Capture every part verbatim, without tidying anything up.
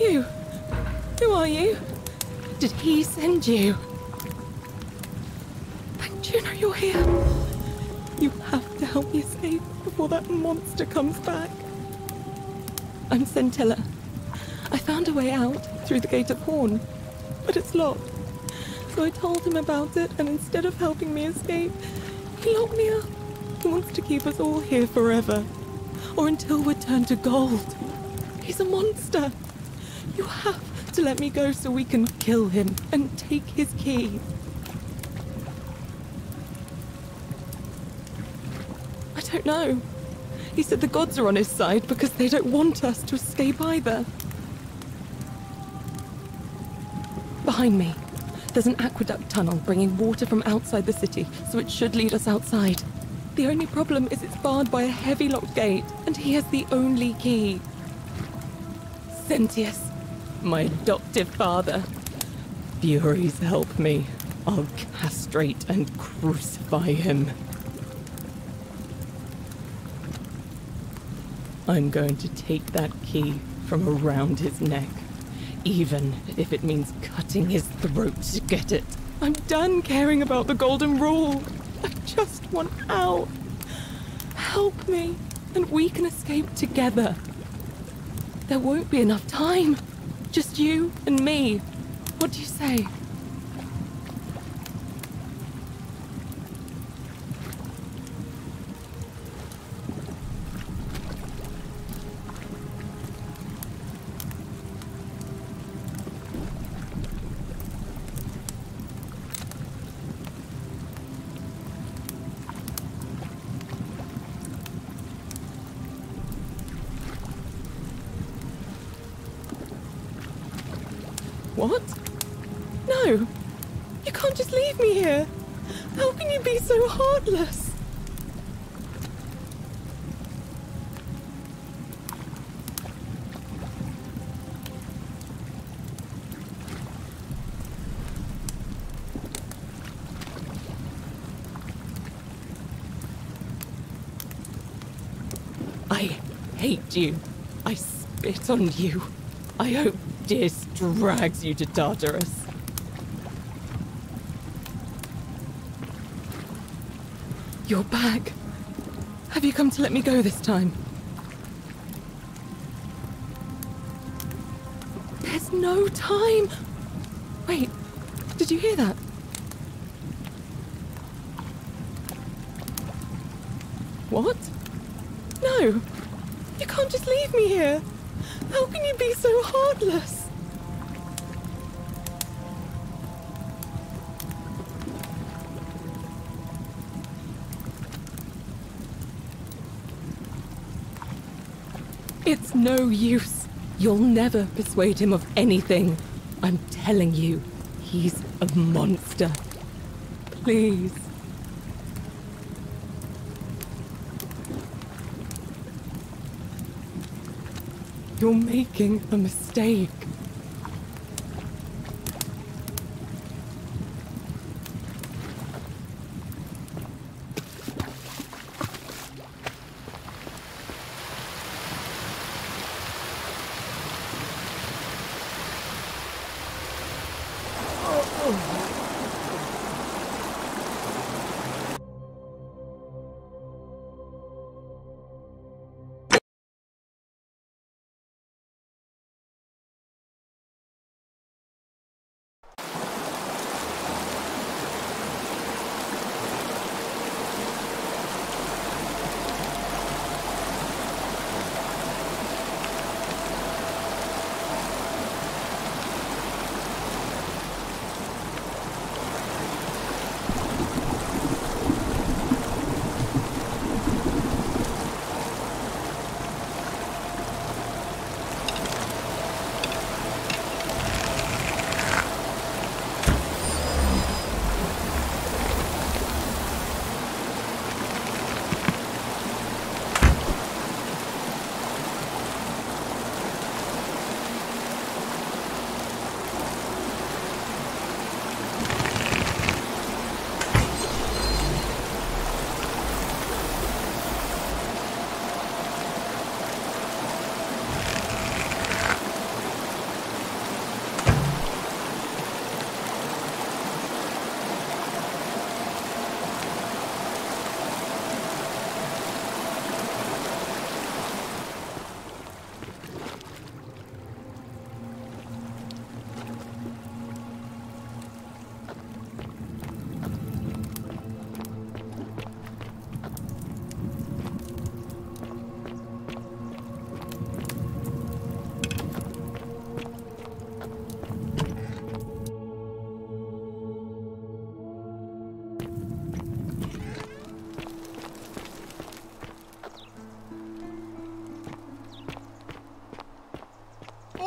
You. Who are you? Did he send you? Thank Juno you're here. You have to help me escape before that monster comes back. I'm Centella. I found a way out through the Gate of Horn, but it's locked. So I told him about it, and instead of helping me escape, he locked me up. He wants to keep us all here forever, or until we're turned to gold. He's a monster. You have to let me go so we can kill him and take his key. I don't know. He said the gods are on his side because they don't want us to escape either. Behind me, there's an aqueduct tunnel bringing water from outside the city, so it should lead us outside. The only problem is it's barred by a heavy locked gate, and he has the only key. Sentius, my adoptive father. Furies help me. I'll castrate and crucify him. I'm going to take that key from around his neck, even if it means cutting his throat to get it. I'm done caring about the golden rule. I just want out. Help me, and we can escape together. There won't be enough time. Just you and me. What do you say? What? No! You can't just leave me here! How can you be so heartless? I hate you. I spit on you. I hope Dis drags you to Tartarus. You're back. Have you come to let me go this time? There's no time. Wait, did you hear that? What? No, you can't just leave me here. How can you be so heartless? It's no use. You'll never persuade him of anything. I'm telling you, he's a monster. Please. You're making a mistake.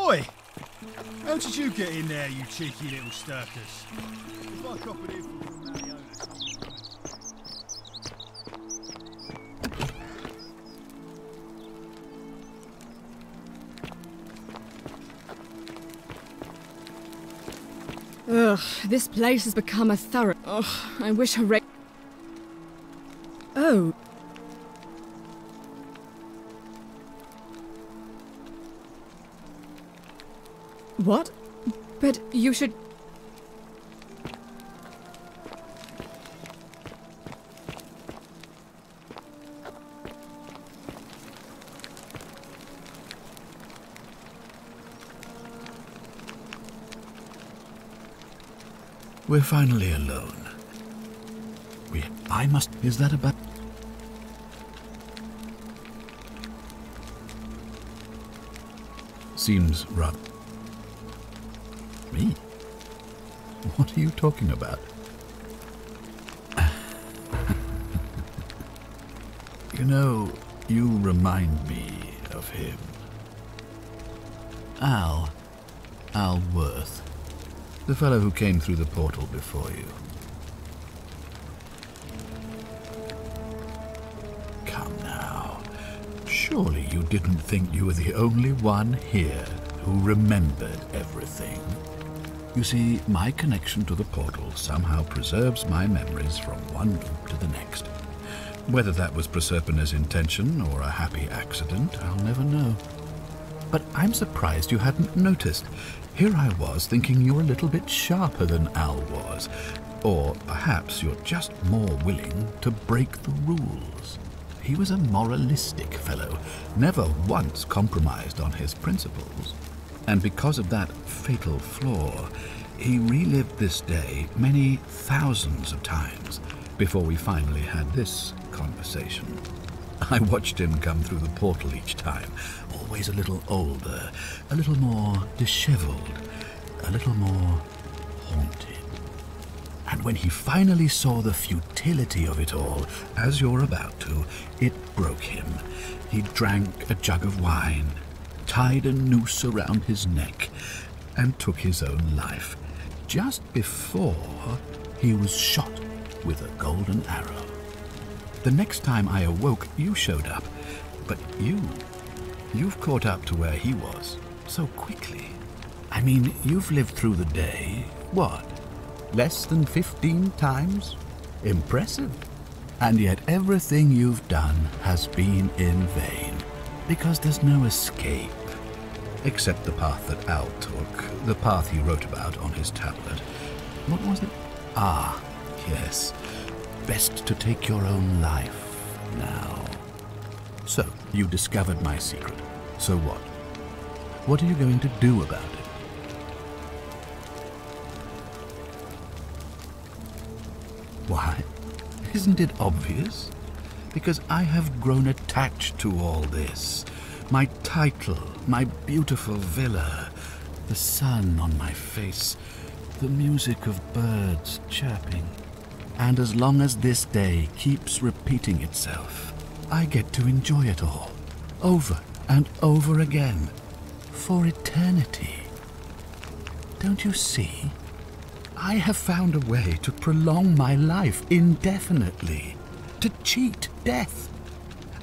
Oi! How did you get in there, you cheeky little sturkers? If I copied it from Mariona... Ugh, this place has become a thorough... Ugh, I wish I re... Oh... What? But you should... We're finally alone. We... I must... Is that about... Seems rather... Me? What are you talking about? You know, you remind me of him. Al. Al Worth. The fellow who came through the portal before you. Come now. Surely you didn't think you were the only one here who remembered everything. You see, my connection to the portal somehow preserves my memories from one loop to the next. Whether that was Proserpina's intention or a happy accident, I'll never know. But I'm surprised you hadn't noticed. Here I was thinking you were a little bit sharper than Al was, or perhaps you're just more willing to break the rules. He was a moralistic fellow, never once compromised on his principles. And because of that fatal flaw, he relived this day many thousands of times before we finally had this conversation. I watched him come through the portal each time, always a little older, a little more disheveled, a little more haunted. And when he finally saw the futility of it all, as you're about to, it broke him. He drank a jug of wine, tied a noose around his neck, and took his own life, just before he was shot with a golden arrow. The next time I awoke, you showed up, but you, you've caught up to where he was, so quickly. I mean, you've lived through the day, what, less than fifteen times? Impressive. And yet everything you've done has been in vain. Because there's no escape, except the path that Al took, the path he wrote about on his tablet. What was it? Ah, yes. Best to take your own life now. So, you discovered my secret. So what? What are you going to do about it? Why? Isn't it obvious? Because I have grown attached to all this. My title, my beautiful villa, the sun on my face, the music of birds chirping. And as long as this day keeps repeating itself, I get to enjoy it all, over and over again, for eternity. Don't you see? I have found a way to prolong my life indefinitely. To cheat death.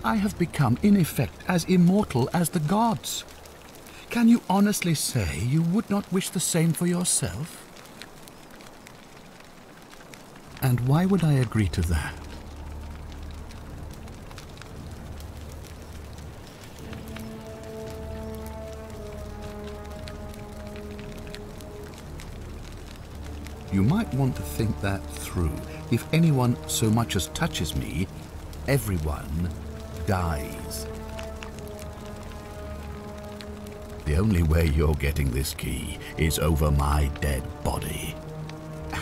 I have become, in effect, as immortal as the gods. Can you honestly say you would not wish the same for yourself? And why would I agree to that? You might want to think that through. If anyone so much as touches me, everyone dies. The only way you're getting this key is over my dead body.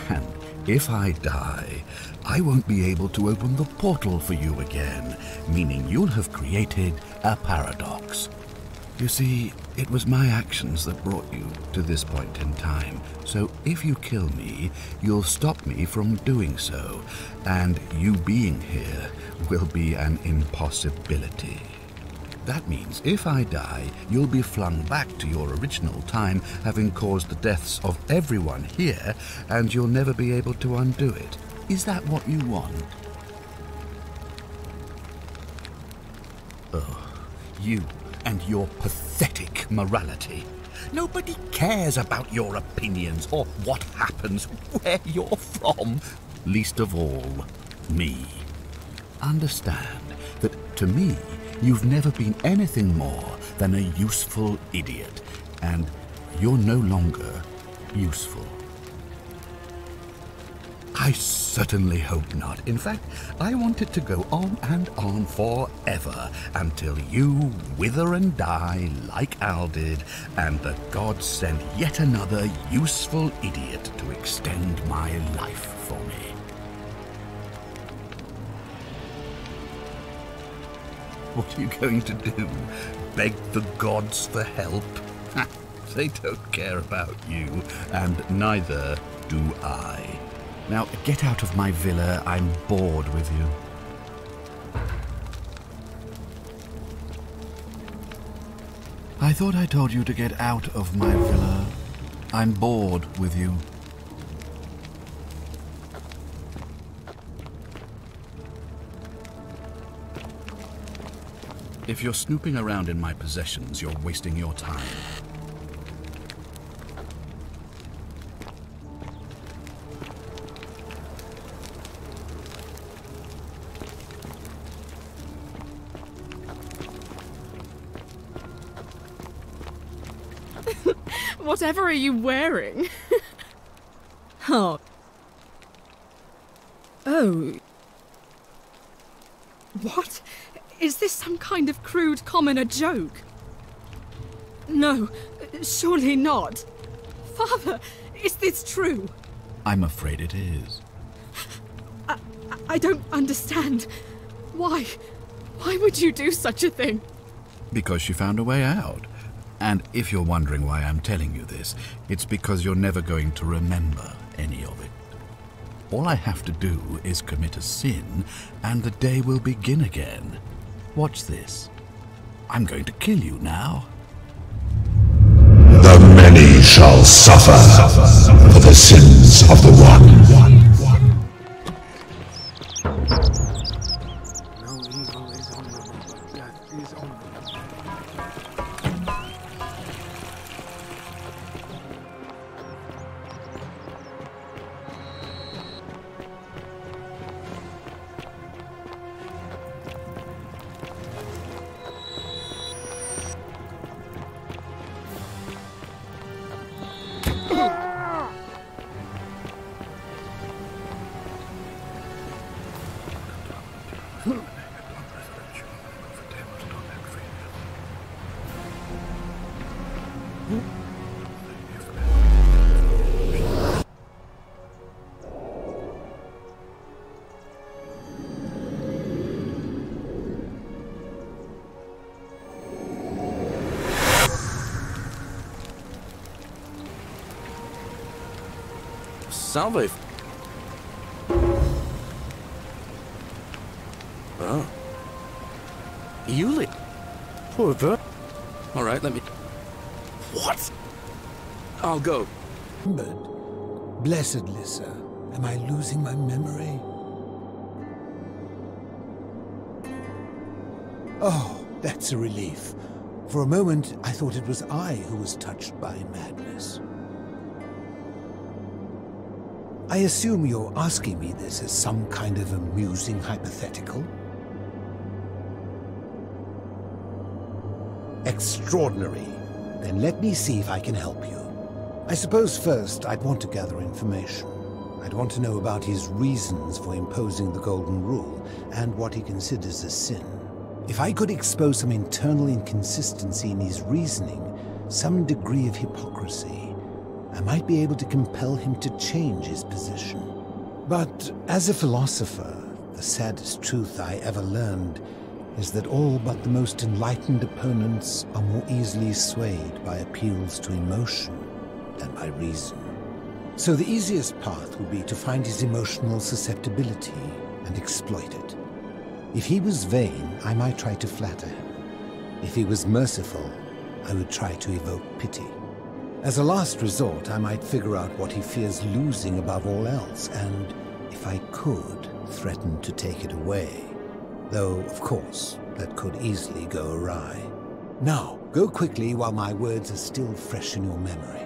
And if I die, I won't be able to open the portal for you again, meaning you'll have created a paradox. You see, it was my actions that brought you to this point in time, so if you kill me, you'll stop me from doing so, and you being here will be an impossibility. That means if I die, you'll be flung back to your original time, having caused the deaths of everyone here, and you'll never be able to undo it. Is that what you want? Oh, you and your pathetic morality. Nobody cares about your opinions or what happens, where you're from. Least of all, me. Understand that to me, you've never been anything more than a useful idiot, and you're no longer useful. I certainly hope not. In fact, I want it to go on and on forever until you wither and die like Al did, and the gods send yet another useful idiot to extend my life for me. What are you going to do? Beg the gods for help? They don't care about you, and neither do I. Now get out of my villa, I'm bored with you. I thought I told you to get out of my villa. I'm bored with you. If you're snooping around in my possessions, you're wasting your time. Whatever are you wearing? Oh. Oh. What? Is this some kind of crude commoner joke? No, surely not. Father, is this true? I'm afraid it is. I, I don't understand. Why? Why would you do such a thing? Because she found a way out. And if you're wondering why I'm telling you this, it's because you're never going to remember any of it. All I have to do is commit a sin, and the day will begin again. Watch this. I'm going to kill you now. The many shall suffer for the sins of the one. Salve. Oh. Yuli. Poor ver. All right, let me. What? I'll go. But, blessed Lissa, am I losing my memory? Oh, that's a relief. For a moment, I thought it was I who was touched by madness. I assume you're asking me this as some kind of amusing hypothetical? Extraordinary. Then let me see if I can help you. I suppose first I'd want to gather information. I'd want to know about his reasons for imposing the Golden Rule and what he considers a sin. If I could expose some internal inconsistency in his reasoning, some degree of hypocrisy, I might be able to compel him to change his position. But as a philosopher, the saddest truth I ever learned is that all but the most enlightened opponents are more easily swayed by appeals to emotion than by reason. So the easiest path would be to find his emotional susceptibility and exploit it. If he was vain, I might try to flatter him. If he was merciful, I would try to evoke pity. As a last resort, I might figure out what he fears losing above all else, and, if I could, threaten to take it away. Though, of course, that could easily go awry. Now, go quickly while my words are still fresh in your memory.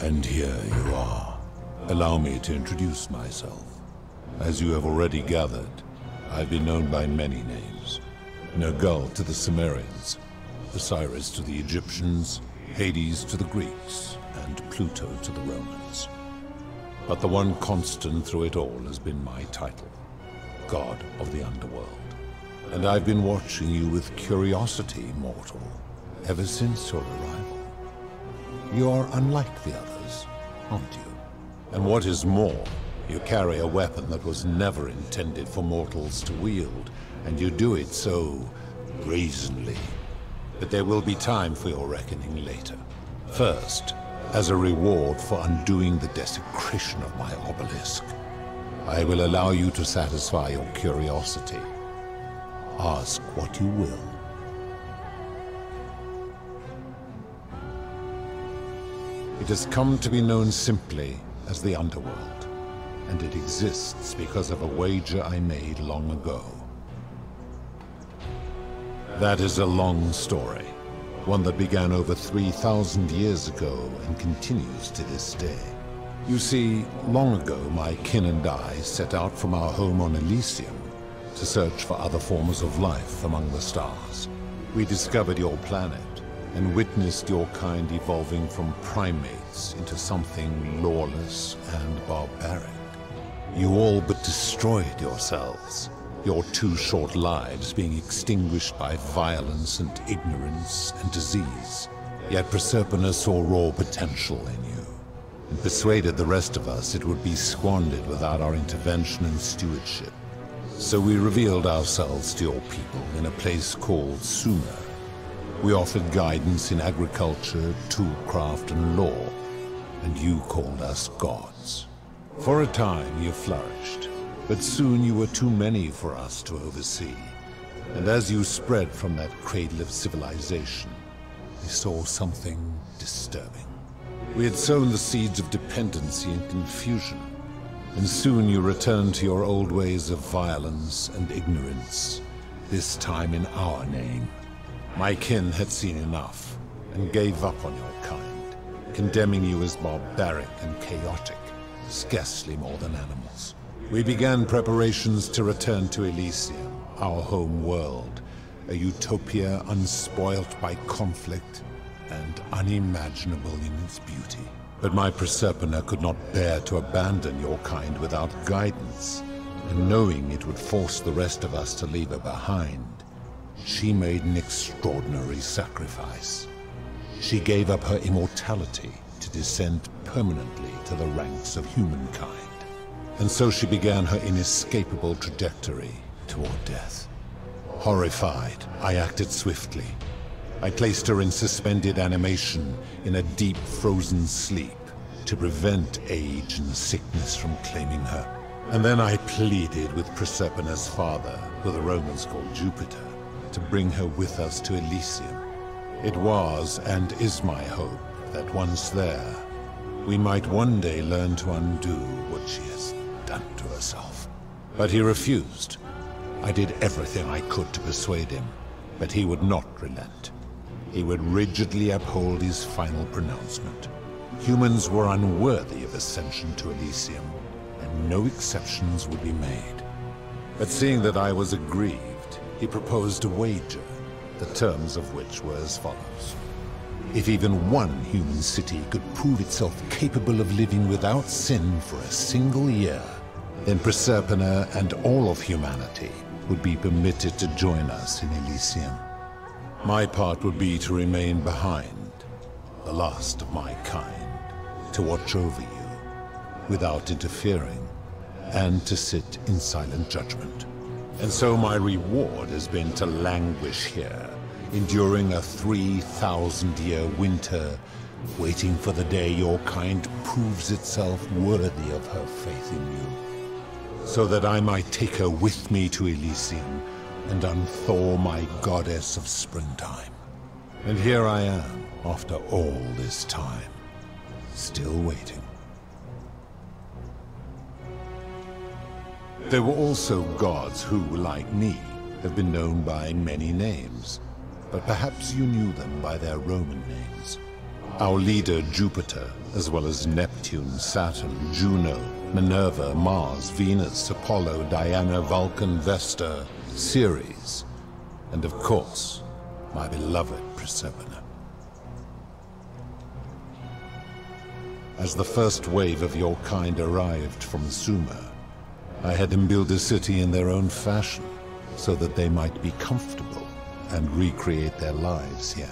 And here you are. Allow me to introduce myself. As you have already gathered, I've been known by many names. Nergal to the Sumerians, Osiris to the Egyptians, Hades to the Greeks, and Pluto to the Romans. But the one constant through it all has been my title, God of the Underworld. And I've been watching you with curiosity, mortal, ever since your arrival. You are unlike the others, aren't you? And what is more, you carry a weapon that was never intended for mortals to wield, and you do it so brazenly. But there will be time for your reckoning later. First, as a reward for undoing the desecration of my obelisk, I will allow you to satisfy your curiosity. Ask what you will. It has come to be known simply as the Underworld, and it exists because of a wager I made long ago. That is a long story, one that began over three thousand years ago and continues to this day. You see, long ago my kin and I set out from our home on Elysium to search for other forms of life among the stars. We discovered your planet and witnessed your kind evolving from primates into something lawless and barbaric. You all but destroyed yourselves, your two short lives being extinguished by violence and ignorance and disease. Yet Proserpina saw raw potential in you, and persuaded the rest of us it would be squandered without our intervention and stewardship. So we revealed ourselves to your people in a place called Sumer. We offered guidance in agriculture, toolcraft, and law, and you called us gods. For a time you flourished, but soon you were too many for us to oversee. And as you spread from that cradle of civilization, we saw something disturbing. We had sown the seeds of dependency and confusion, and soon you returned to your old ways of violence and ignorance, this time in our name. My kin had seen enough, and gave up on your kind, condemning you as barbaric and chaotic, scarcely more than animals. We began preparations to return to Elysium, our home world, a utopia unspoilt by conflict and unimaginable in its beauty. But my Proserpina could not bear to abandon your kind without guidance, and knowing it would force the rest of us to leave her behind, she made an extraordinary sacrifice. She gave up her immortality to descend permanently to the ranks of humankind. And so she began her inescapable trajectory toward death. Horrified, I acted swiftly. I placed her in suspended animation in a deep frozen sleep to prevent age and sickness from claiming her. And then I pleaded with Proserpina's father, who the Romans called Jupiter, to bring her with us to Elysium. It was and is my hope that once there, we might one day learn to undo what she has done to herself. But he refused. I did everything I could to persuade him, but he would not relent. He would rigidly uphold his final pronouncement. Humans were unworthy of ascension to Elysium, and no exceptions would be made. But seeing that I was aggrieved, he proposed a wager, the terms of which were as follows. If even one human city could prove itself capable of living without sin for a single year, then Proserpina and all of humanity would be permitted to join us in Elysium. My part would be to remain behind, the last of my kind, to watch over you without interfering, and to sit in silent judgment. And so my reward has been to languish here, enduring a three thousand year winter, waiting for the day your kind proves itself worthy of her faith in you, so that I might take her with me to Elysium and unthaw my goddess of springtime. And here I am, after all this time, still waiting. There were also gods who, like me, have been known by many names, but perhaps you knew them by their Roman names. Our leader Jupiter, as well as Neptune, Saturn, Juno, Minerva, Mars, Venus, Apollo, Diana, Vulcan, Vesta, Ceres, and of course, my beloved Proserpina. As the first wave of your kind arrived from Sumer, I had them build a city in their own fashion, so that they might be comfortable and recreate their lives here.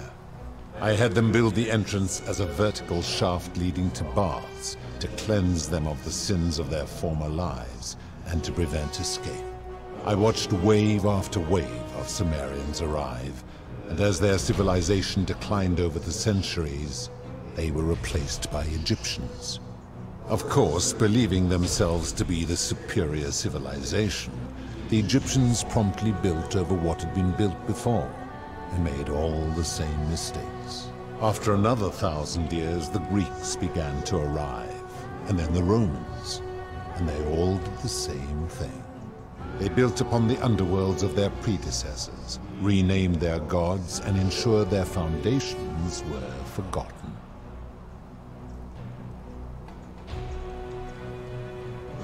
I had them build the entrance as a vertical shaft leading to baths, to cleanse them of the sins of their former lives, and to prevent escape. I watched wave after wave of Sumerians arrive, and as their civilization declined over the centuries, they were replaced by Egyptians. Of course, believing themselves to be the superior civilization, the Egyptians promptly built over what had been built before, and made all the same mistakes. After another thousand years, the Greeks began to arrive, and then the Romans, and they all did the same thing. They built upon the underworlds of their predecessors, renamed their gods, and ensured their foundations were forgotten.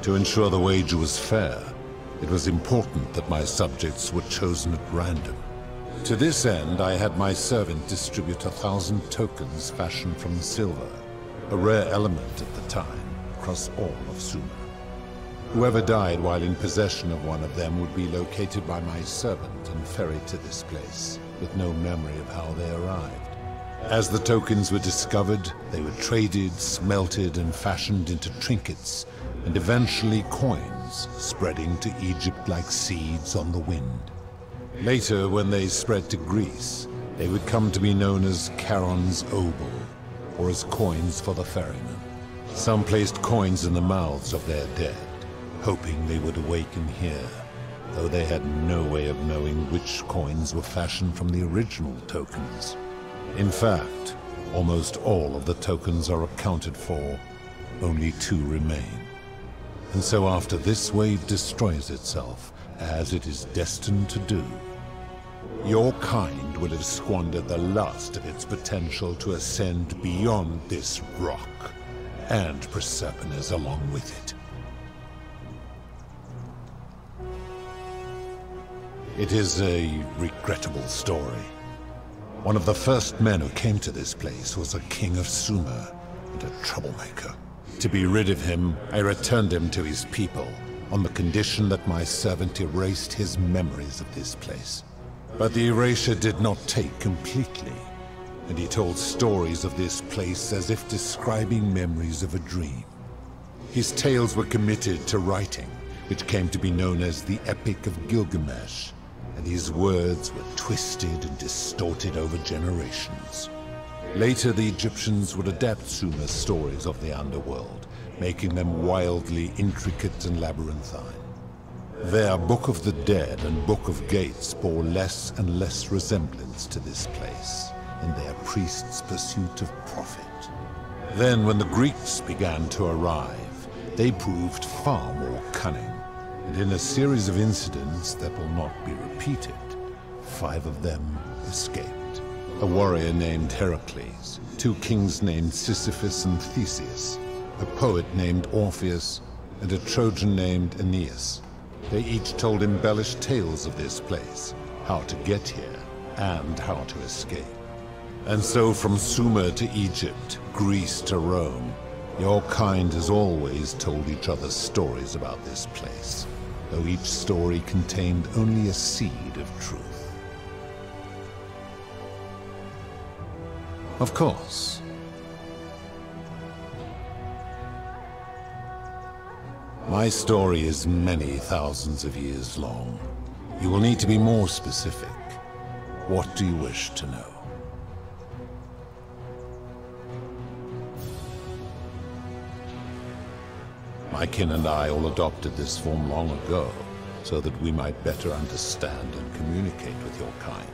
To ensure the wage was fair, it was important that my subjects were chosen at random. To this end, I had my servant distribute a thousand tokens fashioned from silver, a rare element at the time, across all of Sumer. Whoever died while in possession of one of them would be located by my servant and ferried to this place, with no memory of how they arrived. As the tokens were discovered, they were traded, smelted, and fashioned into trinkets, and eventually coins, spreading to Egypt like seeds on the wind. Later, when they spread to Greece, they would come to be known as Charon's Obol, or as coins for the ferryman. Some placed coins in the mouths of their dead, hoping they would awaken here, though they had no way of knowing which coins were fashioned from the original tokens. In fact, almost all of the tokens are accounted for, only two remain. And so after this wave destroys itself, as it is destined to do, your kind will have squandered the last of its potential to ascend beyond this rock, and Proserpina's along with it. It is a regrettable story. One of the first men who came to this place was a king of Sumer, and a troublemaker. To be rid of him, I returned him to his people, on the condition that my servant erased his memories of this place. But the erasure did not take completely, and he told stories of this place as if describing memories of a dream. His tales were committed to writing, which came to be known as the Epic of Gilgamesh, and his words were twisted and distorted over generations. Later, the Egyptians would adapt Sumer's stories of the underworld, making them wildly intricate and labyrinthine. Their Book of the Dead and Book of Gates bore less and less resemblance to this place in their priests' pursuit of profit. Then, when the Greeks began to arrive, they proved far more cunning, and in a series of incidents that will not be repeated, five of them escaped. A warrior named Heracles, two kings named Sisyphus and Theseus, a poet named Orpheus, and a Trojan named Aeneas. They each told embellished tales of this place, how to get here, and how to escape. And so from Sumer to Egypt, Greece to Rome, your kind has always told each other stories about this place, though each story contained only a seed of truth. Of course. My story is many thousands of years long. You will need to be more specific. What do you wish to know? My kin and I all adopted this form long ago, so that we might better understand and communicate with your kind.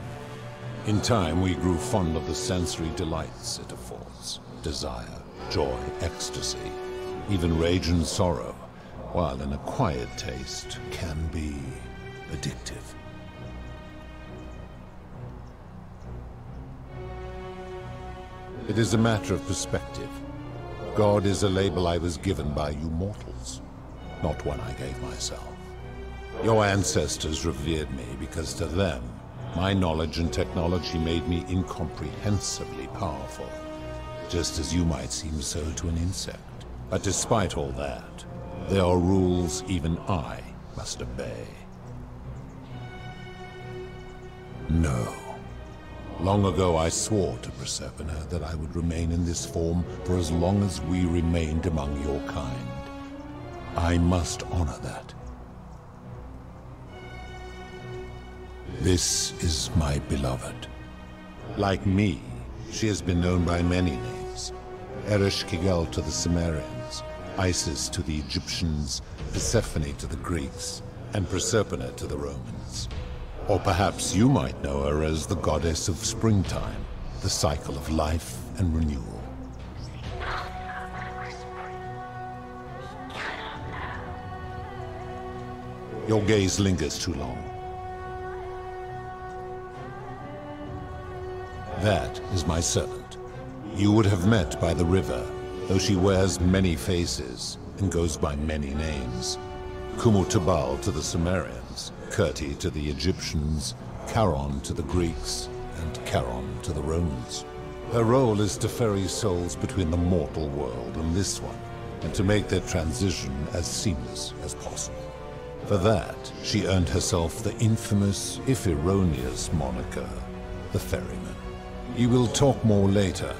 In time, we grew fond of the sensory delights it affords, desire, joy, ecstasy, even rage and sorrow, while an acquired taste can be addictive. It is a matter of perspective. God is a label I was given by you mortals, not one I gave myself. Your ancestors revered me because to them, my knowledge and technology made me incomprehensibly powerful, just as you might seem so to an insect. But despite all that, there are rules even I must obey. No. Long ago I swore to Proserpina that I would remain in this form for as long as we remained among your kind. I must honor that. This is my beloved. Like me, she has been known by many names. Ereshkigal to the Sumerians, Isis to the Egyptians, Persephone to the Greeks, and Proserpina to the Romans. Or perhaps you might know her as the goddess of springtime, the cycle of life and renewal. Your gaze lingers too long. That is my servant. You would have met by the river, though she wears many faces and goes by many names. Kumutubal to the Sumerians, Curti to the Egyptians, Charon to the Greeks, and Charon to the Romans. Her role is to ferry souls between the mortal world and this one, and to make their transition as seamless as possible. For that, she earned herself the infamous, if erroneous, moniker, the ferryman. You will talk more later.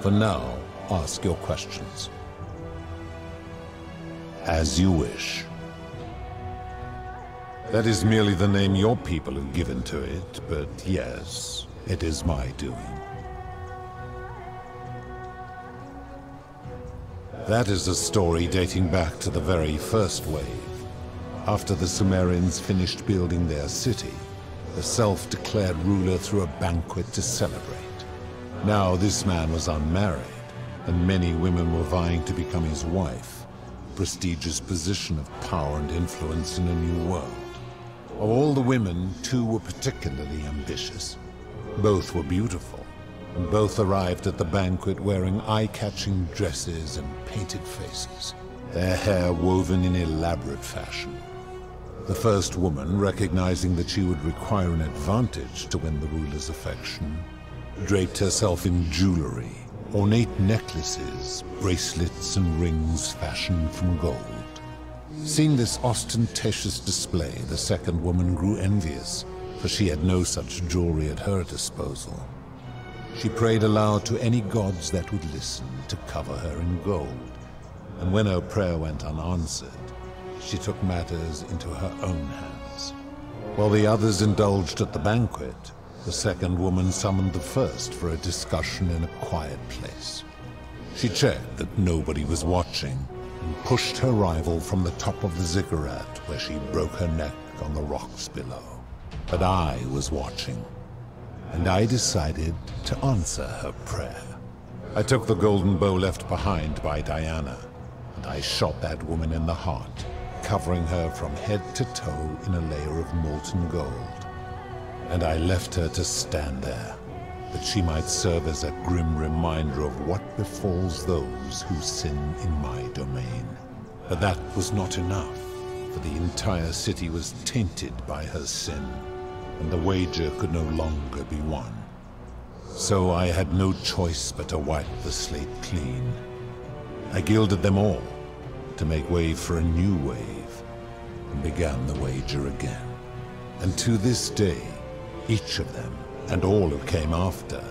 For now, ask your questions. As you wish. That is merely the name your people have given to it, but yes, it is my doing. That is a story dating back to the very first wave. After the Sumerians finished building their city, the self-declared ruler threw a banquet to celebrate. Now this man was unmarried, and many women were vying to become his wife, a prestigious position of power and influence in a new world. Of all the women, two were particularly ambitious. Both were beautiful, and both arrived at the banquet wearing eye-catching dresses and painted faces, their hair woven in elaborate fashion. The first woman, recognizing that she would require an advantage to win the ruler's affection, draped herself in jewelry, ornate necklaces, bracelets and rings fashioned from gold. Seeing this ostentatious display, the second woman grew envious, for she had no such jewelry at her disposal. She prayed aloud to any gods that would listen to cover her in gold, and when her prayer went unanswered, she took matters into her own hands. While the others indulged at the banquet, the second woman summoned the first for a discussion in a quiet place. She checked that nobody was watching and pushed her rival from the top of the ziggurat where she broke her neck on the rocks below. But I was watching, and I decided to answer her prayer. I took the golden bow left behind by Diana, and I shot that woman in the heart, covering her from head to toe in a layer of molten gold. And I left her to stand there, that she might serve as a grim reminder of what befalls those who sin in my domain. But that was not enough, for the entire city was tainted by her sin, and the wager could no longer be won. So I had no choice but to wipe the slate clean. I gilded them all to make way for a new wave, and began the wager again. And to this day, each of them, and all who came after,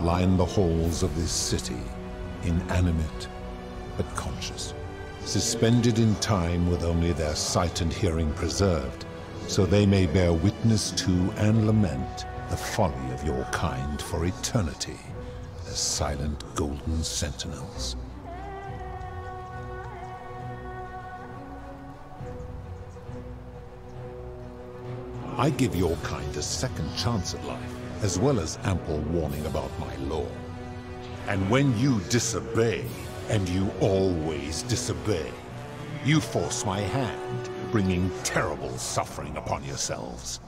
line the halls of this city, inanimate but conscious, suspended in time with only their sight and hearing preserved, so they may bear witness to and lament the folly of your kind for eternity, as silent golden sentinels. I give your kind a second chance at life, as well as ample warning about my law. And when you disobey, and you always disobey, you force my hand, bringing terrible suffering upon yourselves.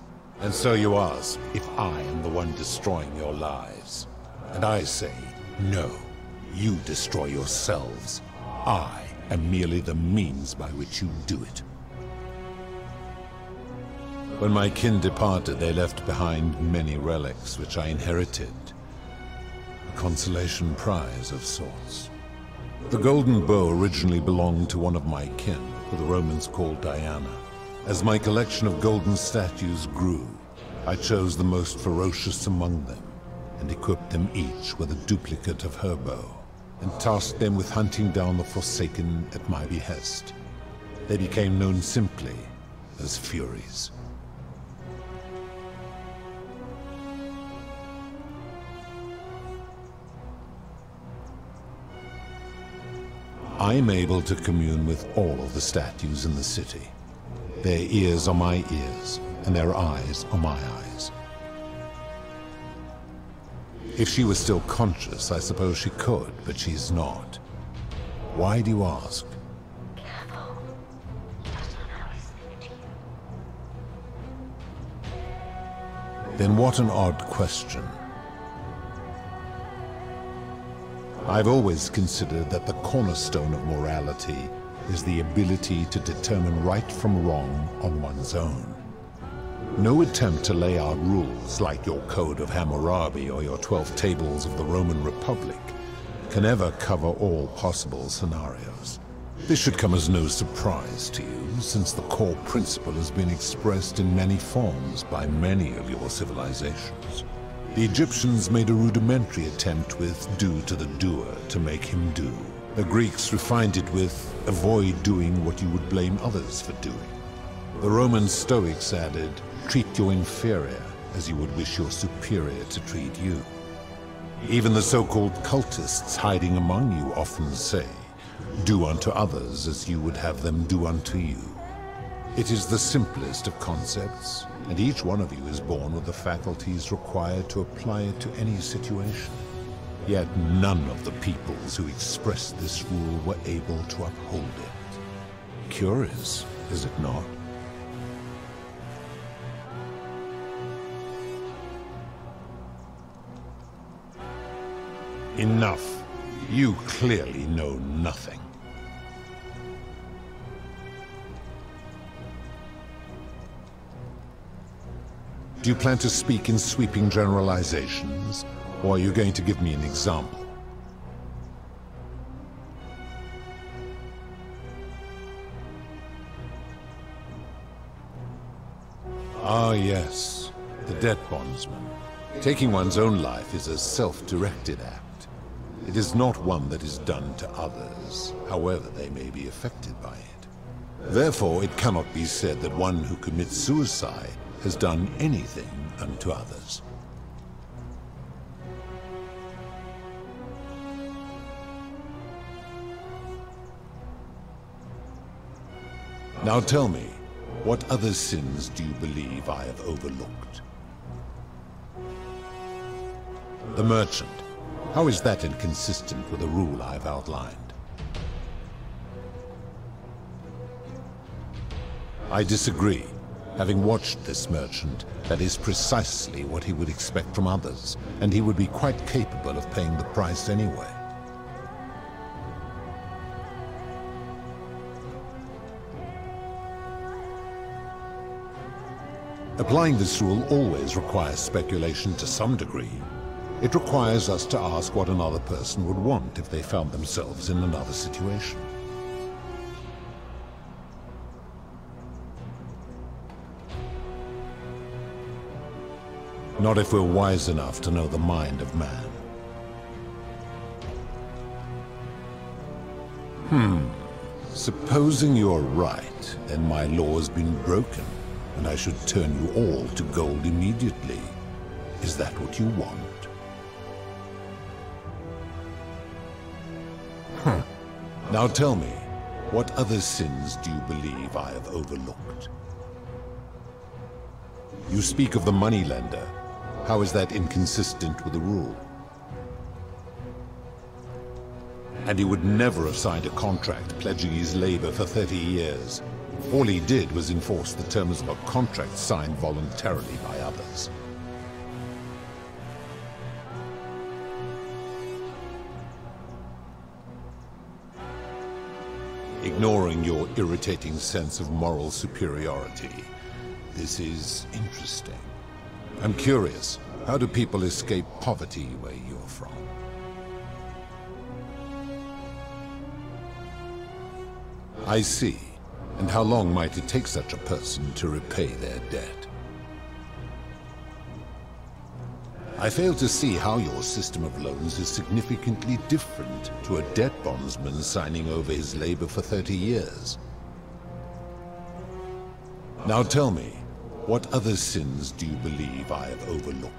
And so you ask if I am the one destroying your lives. And I say, No, you destroy yourselves. I am merely the means by which you do it. When my kin departed, they left behind many relics which I inherited. A consolation prize of sorts. The golden bow originally belonged to one of my kin, who the Romans called Diana. As my collection of golden statues grew, I chose the most ferocious among them, and equipped them each with a duplicate of her bow, and tasked them with hunting down the Forsaken at my behest. They became known simply as Furies. I am able to commune with all of the statues in the city. Their ears are my ears, and their eyes are my eyes. If she was still conscious, I suppose she could, but she's not. Why do you ask? Careful. Diana is listening to you. Then what an odd question. I've always considered that the cornerstone of morality is the ability to determine right from wrong on one's own. No attempt to lay out rules like your Code of Hammurabi or your twelve tables of the Roman Republic can ever cover all possible scenarios. This should come as no surprise to you, since the core principle has been expressed in many forms by many of your civilizations. The Egyptians made a rudimentary attempt with do to the doer to make him do. The Greeks refined it with avoid doing what you would blame others for doing. The Roman Stoics added treat your inferior as you would wish your superior to treat you. Even the so-called cultists hiding among you often say do unto others as you would have them do unto you. It is the simplest of concepts, and each one of you is born with the faculties required to apply it to any situation. Yet none of the peoples who expressed this rule were able to uphold it. Curious, is it not? Enough. You clearly know nothing. Do you plan to speak in sweeping generalizations, or are you going to give me an example? Ah yes, the debt bondsman. Taking one's own life is a self-directed act. It is not one that is done to others, however they may be affected by it. Therefore, it cannot be said that one who commits suicide has done anything unto others. Now tell me, what other sins do you believe I have overlooked? The merchant. How is that inconsistent with the rule I've outlined? I disagree. Having watched this merchant, that is precisely what he would expect from others, and he would be quite capable of paying the price anyway. Applying this rule always requires speculation to some degree. It requires us to ask what another person would want if they found themselves in another situation. Not if we're wise enough to know the mind of man. Hmm. Supposing you're right, then my law's been broken, and I should turn you all to gold immediately. Is that what you want? Huh. Now tell me, what other sins do you believe I have overlooked? You speak of the moneylender. How is that inconsistent with the rule? And he would never have signed a contract pledging his labor for thirty years. All he did was enforce the terms of a contract signed voluntarily by others. ignoring your irritating sense of moral superiority. This is interesting. I'm curious, how do people escape poverty where you're from? I see. And how long might it take such a person to repay their debt? I fail to see how your system of loans is significantly different to a debt bondsman signing over his labor for thirty years. Now tell me, what other sins do you believe I have overlooked?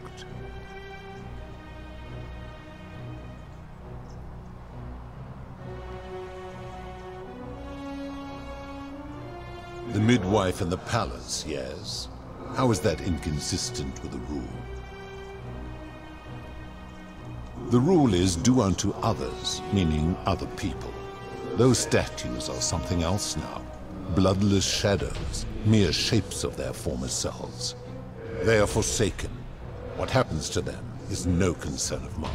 The midwife in the palace, yes. How is that inconsistent with the rule? The rule is do unto others, meaning other people. Those statues are something else now. Bloodless shadows, mere shapes of their former selves. They are forsaken. What happens to them is no concern of mine.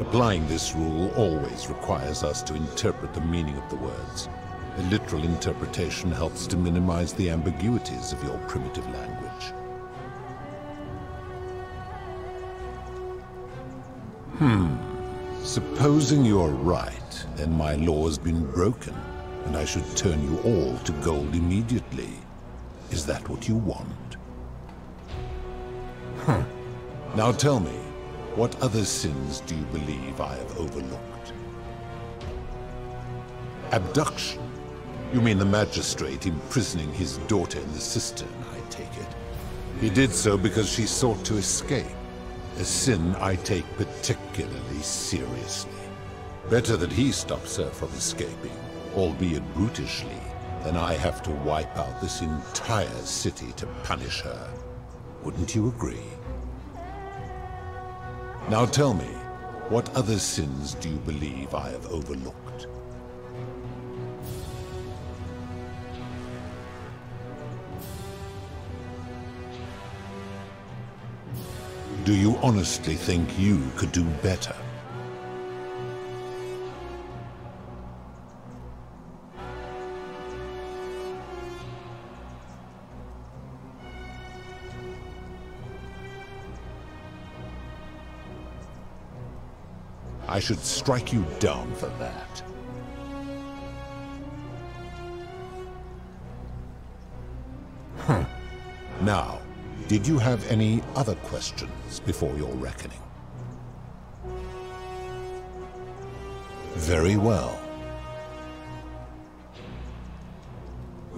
Applying this rule always requires us to interpret the meaning of the words. A literal interpretation helps to minimize the ambiguities of your primitive language. Hmm. Supposing you're right, then my law's been broken, and I should turn you all to gold immediately. Is that what you want? Huh. Now tell me, what other sins do you believe I have overlooked? Abduction? You mean the magistrate imprisoning his daughter in the cistern, I take it. He did so because she sought to escape. A sin I take particularly seriously. Better that he stops her from escaping, albeit brutishly, than I have to wipe out this entire city to punish her. Wouldn't you agree? Now tell me, what other sins do you believe I have overlooked? Do you honestly think you could do better? I should strike you down for that. Huh. Now, did you have any other questions before your reckoning? Very well.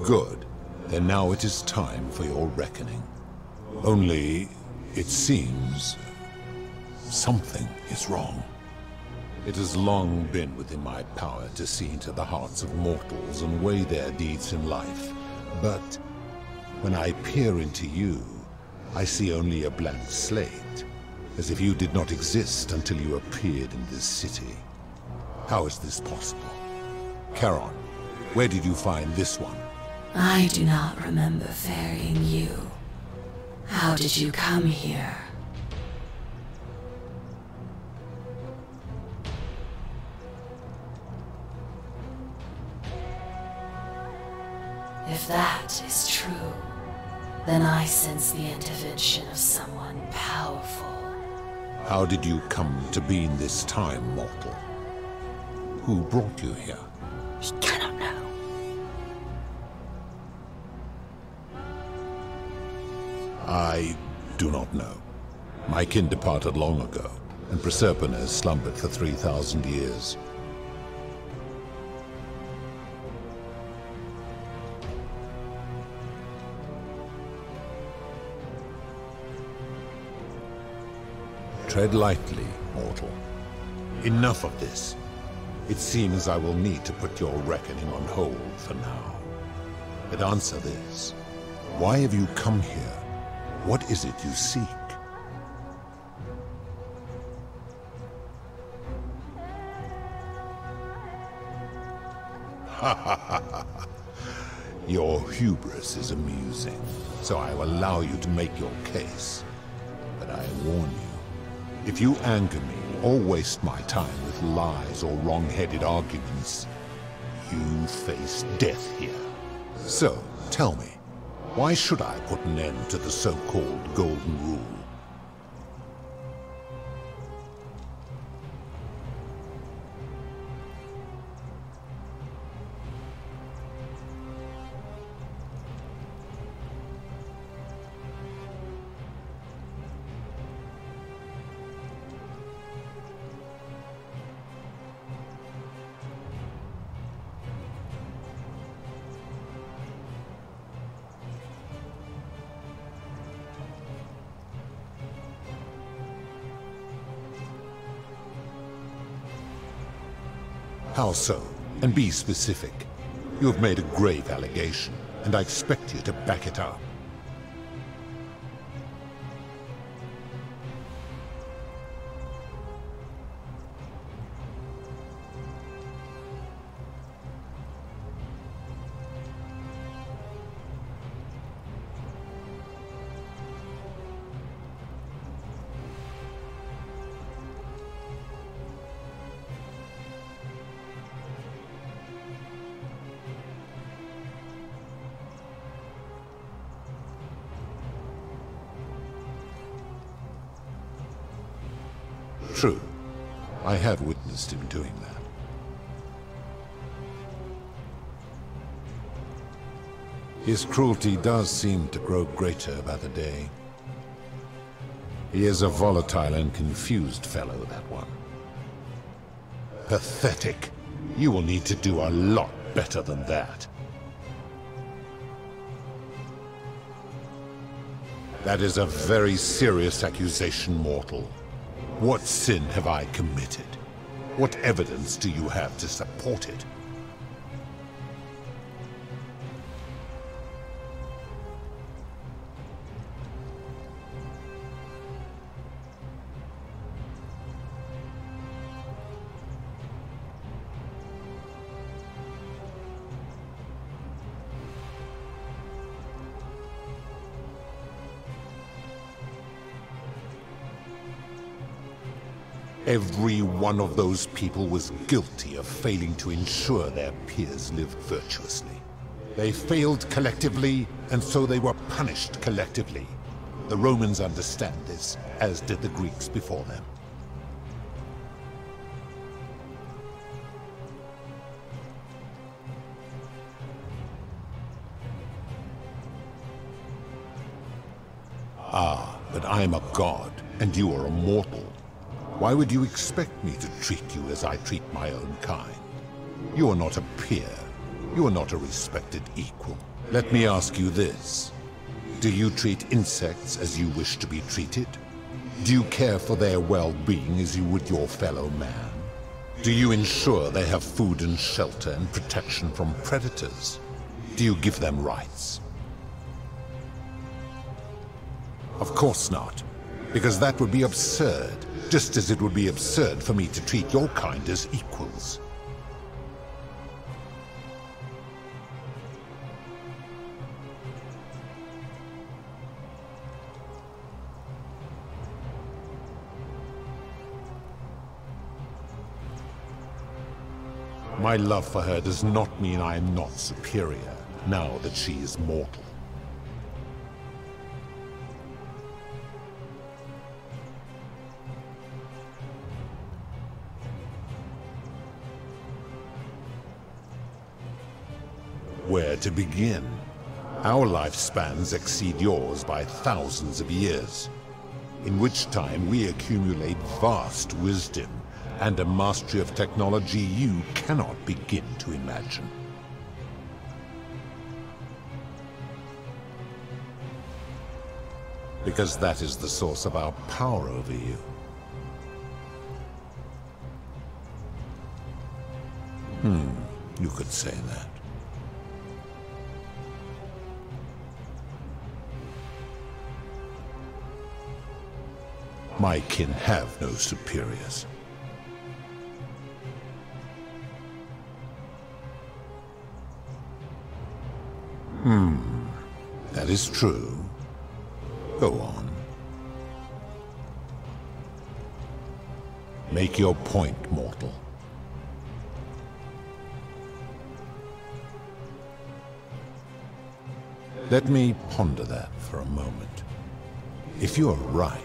Good. Then now it is time for your reckoning. Only, it seems, something is wrong. It has long been within my power to see into the hearts of mortals and weigh their deeds in life, but when I peer into you, I see only a blank slate, as if you did not exist until you appeared in this city. How is this possible? Charon, where did you find this one? I do not remember ferrying you. How did you come here? If that is true, then I sense the intervention of someone powerful. How did you come to be in this time, mortal? Who brought you here? He cannot know. I do not know. My kin departed long ago, and Proserpina has slumbered for three thousand years. Tread lightly, mortal. Enough of this. It seems I will need to put your reckoning on hold for now. But answer this. Why have you come here? What is it you seek? Ha ha ha ha. Your hubris is amusing, so I will allow you to make your case. But I warn you, if you anger me or waste my time with lies or wrong-headed arguments. You face death here. So, tell me, why should I put an end to the so-called Golden Rule? How so? And be specific. You have made a grave allegation, and I expect you to back it up. True. I have witnessed him doing that. His cruelty does seem to grow greater by the day. He is a volatile and confused fellow, that one. Pathetic. You will need to do a lot better than that. That is a very serious accusation, mortal. What sin have I committed? What evidence do you have to support it? Every one of those people was guilty of failing to ensure their peers lived virtuously. They failed collectively, and so they were punished collectively. The Romans understand this, as did the Greeks before them. Ah, but I'm a god, and you are a mortal. Why would you expect me to treat you as I treat my own kind? You are not a peer. You are not a respected equal. Let me ask you this. Do you treat insects as you wish to be treated? Do you care for their well-being as you would your fellow man? Do you ensure they have food and shelter and protection from predators? Do you give them rights? Of course not, because that would be absurd. Just as it would be absurd for me to treat your kind as equals. My love for her does not mean I am not superior, now that she is mortal. Where to begin? Our lifespans exceed yours by thousands of years, in which time we accumulate vast wisdom and a mastery of technology you cannot begin to imagine. Because that is the source of our power over you. Hmm, you could say that. My kin have no superiors. Hmm, that is true. Go on. Make your point, mortal. Let me ponder that for a moment. If you are right,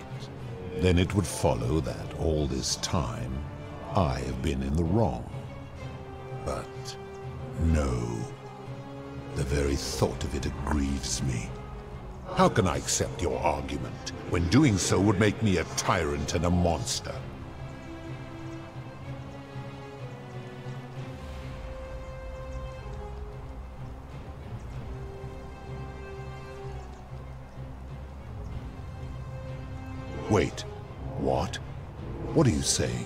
then it would follow that all this time I have been in the wrong. But no, the very thought of it aggrieves me. How can I accept your argument when doing so would make me a tyrant and a monster? Wait, what? What are you saying?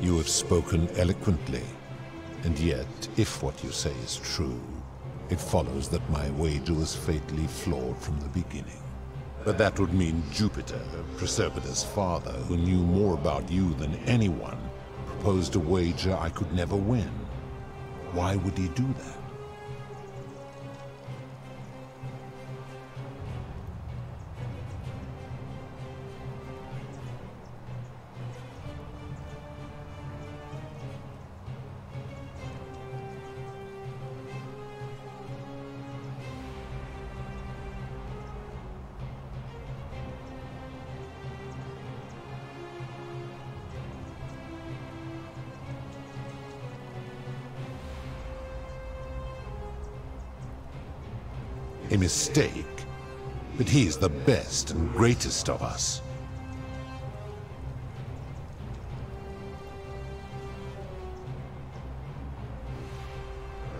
You have spoken eloquently, and yet, if what you say is true, it follows that my wager was fatally flawed from the beginning. But that would mean Jupiter, Proserpina's father, who knew more about you than anyone, proposed a wager I could never win. Why would he do that? A mistake, but he is the best and greatest of us.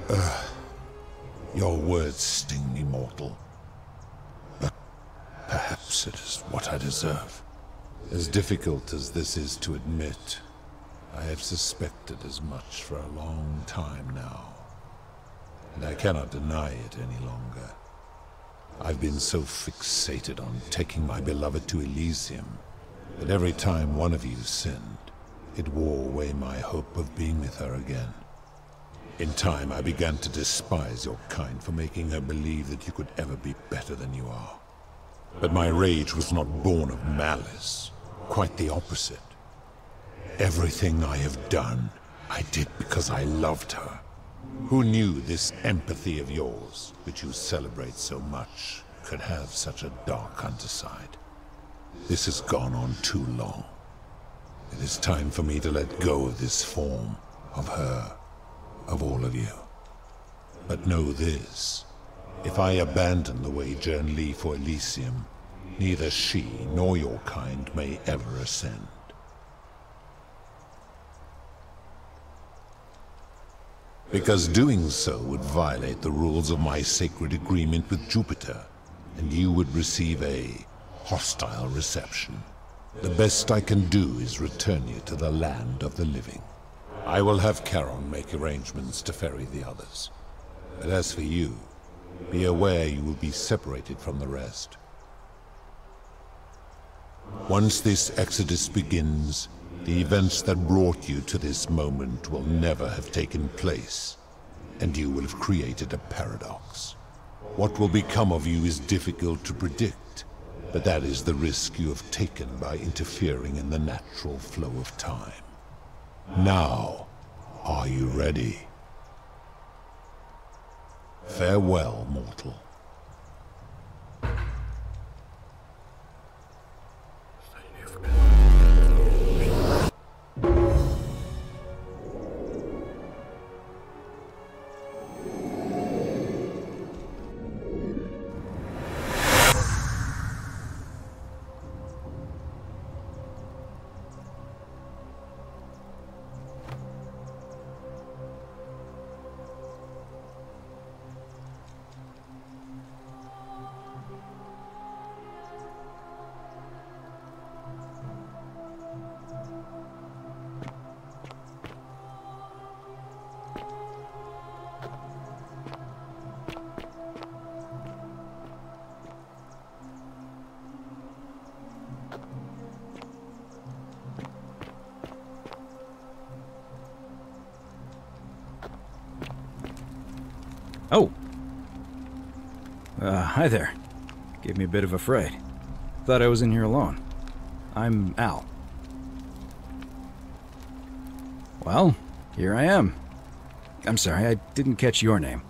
Uh, your words sting me, mortal. But perhaps it is what I deserve. As difficult as this is to admit, I have suspected as much for a long time now, and I cannot deny it any longer. I've been so fixated on taking my beloved to Elysium, that every time one of you sinned, it wore away my hope of being with her again. In time, I began to despise your kind for making her believe that you could ever be better than you are. But my rage was not born of malice, quite the opposite. Everything I have done, I did because I loved her. Who knew this empathy of yours, which you celebrate so much, could have such a dark underside? This has gone on too long. It is time for me to let go of this form, of her, of all of you. But know this, if I abandon the wager and leave for Elysium, neither she nor your kind may ever ascend. Because doing so would violate the rules of my sacred agreement with Jupiter, and you would receive a hostile reception. The best I can do is return you to the land of the living. I will have Charon make arrangements to ferry the others. But as for you, be aware you will be separated from the rest. Once this exodus begins, the events that brought you to this moment will never have taken place, and you will have created a paradox. What will become of you is difficult to predict, but that is the risk you have taken by interfering in the natural flow of time. Now, are you ready? Farewell, mortal. Uh, hi there. Gave me a bit of a fright. Thought I was in here alone. I'm Al. Well, here I am. I'm sorry, I didn't catch your name.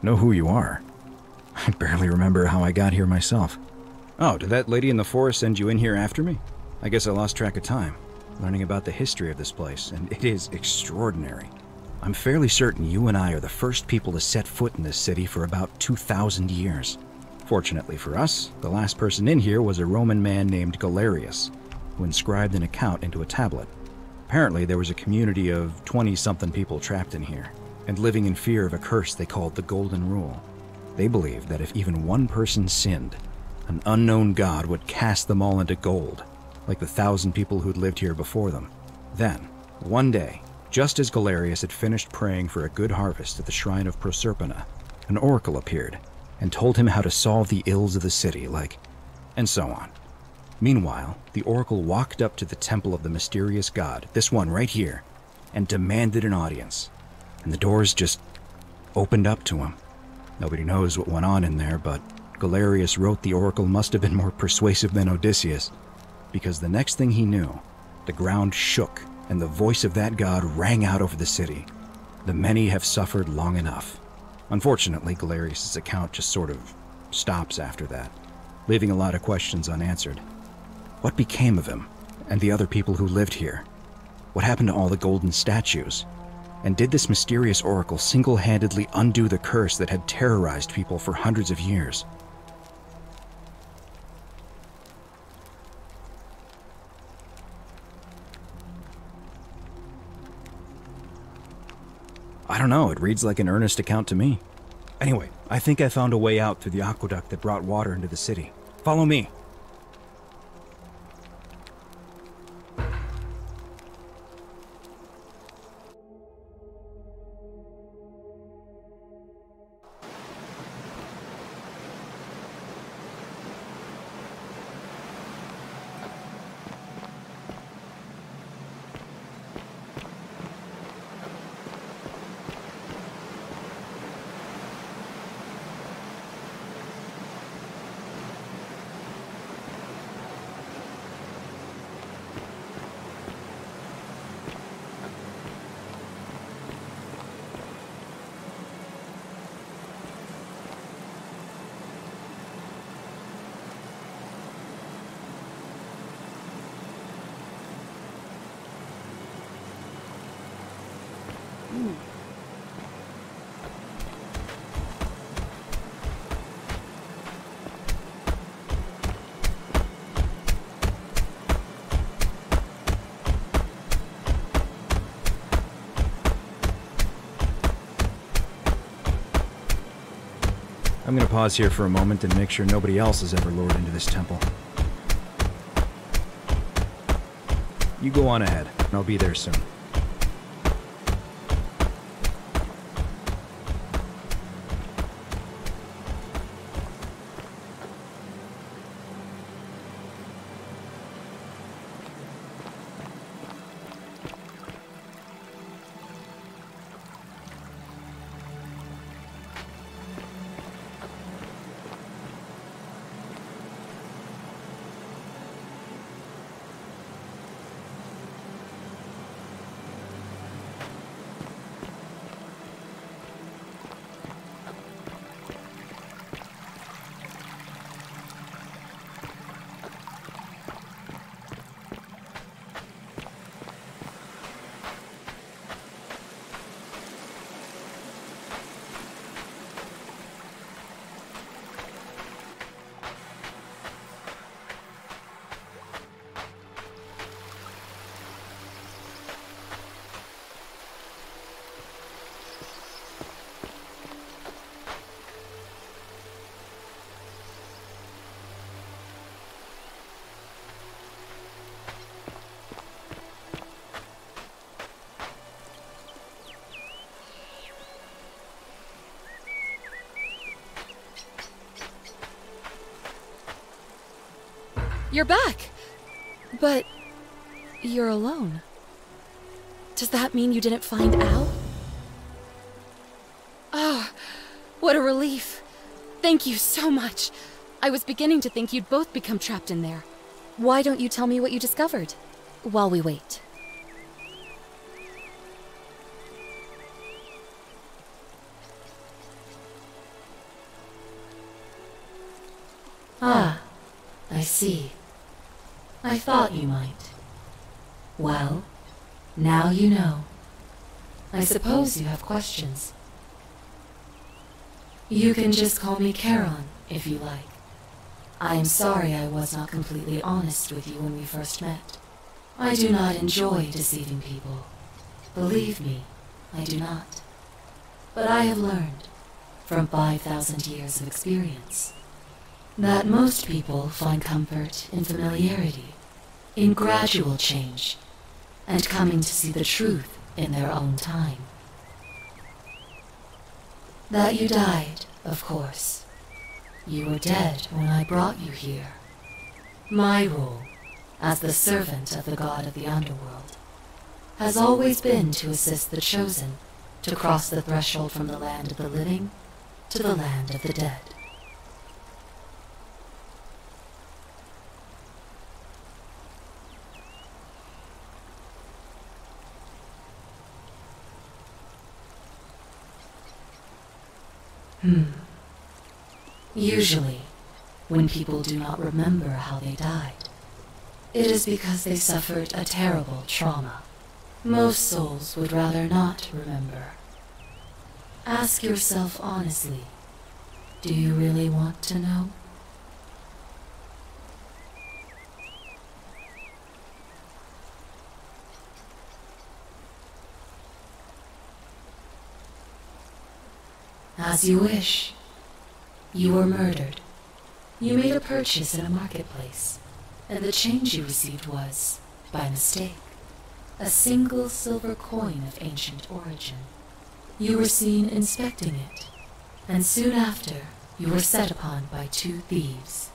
Know who you are. I barely remember how I got here myself. Oh, did that lady in the forest send you in here after me? I guess I lost track of time, learning about the history of this place, and it is extraordinary. I'm fairly certain you and I are the first people to set foot in this city for about two thousand years. Fortunately for us, the last person in here was a Roman man named Galerius, who inscribed an account into a tablet. Apparently there was a community of twenty-something people trapped in here, and living in fear of a curse they called the Golden Rule. They believed that if even one person sinned, an unknown god would cast them all into gold, like the thousand people who'd lived here before them. Then, one day, just as Galerius had finished praying for a good harvest at the shrine of Proserpina, an oracle appeared and told him how to solve the ills of the city, like, and so on. Meanwhile, the oracle walked up to the temple of the mysterious god, this one right here, and demanded an audience. And the doors just opened up to him. Nobody knows what went on in there, but Galerius wrote the oracle must have been more persuasive than Odysseus, because the next thing he knew, the ground shook and the voice of that god rang out over the city. The many have suffered long enough. Unfortunately, Galerius's account just sort of stops after that, leaving a lot of questions unanswered. What became of him and the other people who lived here? What happened to all the golden statues? And did this mysterious oracle single-handedly undo the curse that had terrorized people for hundreds of years? I don't know, it reads like an earnest account to me. Anyway, I think I found a way out through the aqueduct that brought water into the city. Follow me! I'm gonna pause here for a moment and make sure nobody else is ever lured into this temple. You go on ahead, and I'll be there soon. You're back, but you're alone. Does that mean you didn't find out? Oh, what a relief. Thank you so much. I was beginning to think you'd both become trapped in there. Why don't you tell me what you discovered while we wait? Ah, I see. I thought you might. Well, now you know. I suppose you have questions. You can just call me Charon, if you like. I am sorry I was not completely honest with you when we first met. I do not enjoy deceiving people. Believe me, I do not. But I have learned, from five thousand years of experience, that most people find comfort in familiarity, in gradual change, and coming to see the truth in their own time. That you died, of course. You were dead when I brought you here. My role, as the servant of the god of the underworld, has always been to assist the chosen to cross the threshold from the land of the living to the land of the dead. Hmm. Usually, when people do not remember how they died, it is because they suffered a terrible trauma. Most souls would rather not remember. Ask yourself honestly, do you really want to know? As you wish. You were murdered. You made a purchase in a marketplace, and the change you received was, by mistake, a single silver coin of ancient origin. You were seen inspecting it, and soon after, you were set upon by two thieves.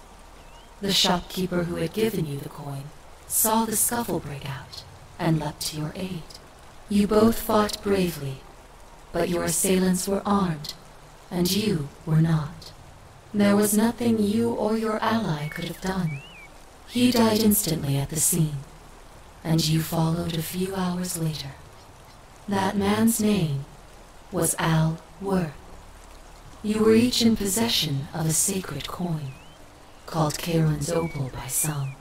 The shopkeeper who had given you the coin saw the scuffle break out and leapt to your aid. You both fought bravely, but your assailants were armed, and you were not. There was nothing you or your ally could have done. He died instantly at the scene, and you followed a few hours later. That man's name was Al Worth. You were each in possession of a sacred coin, called Charon's Obol by some,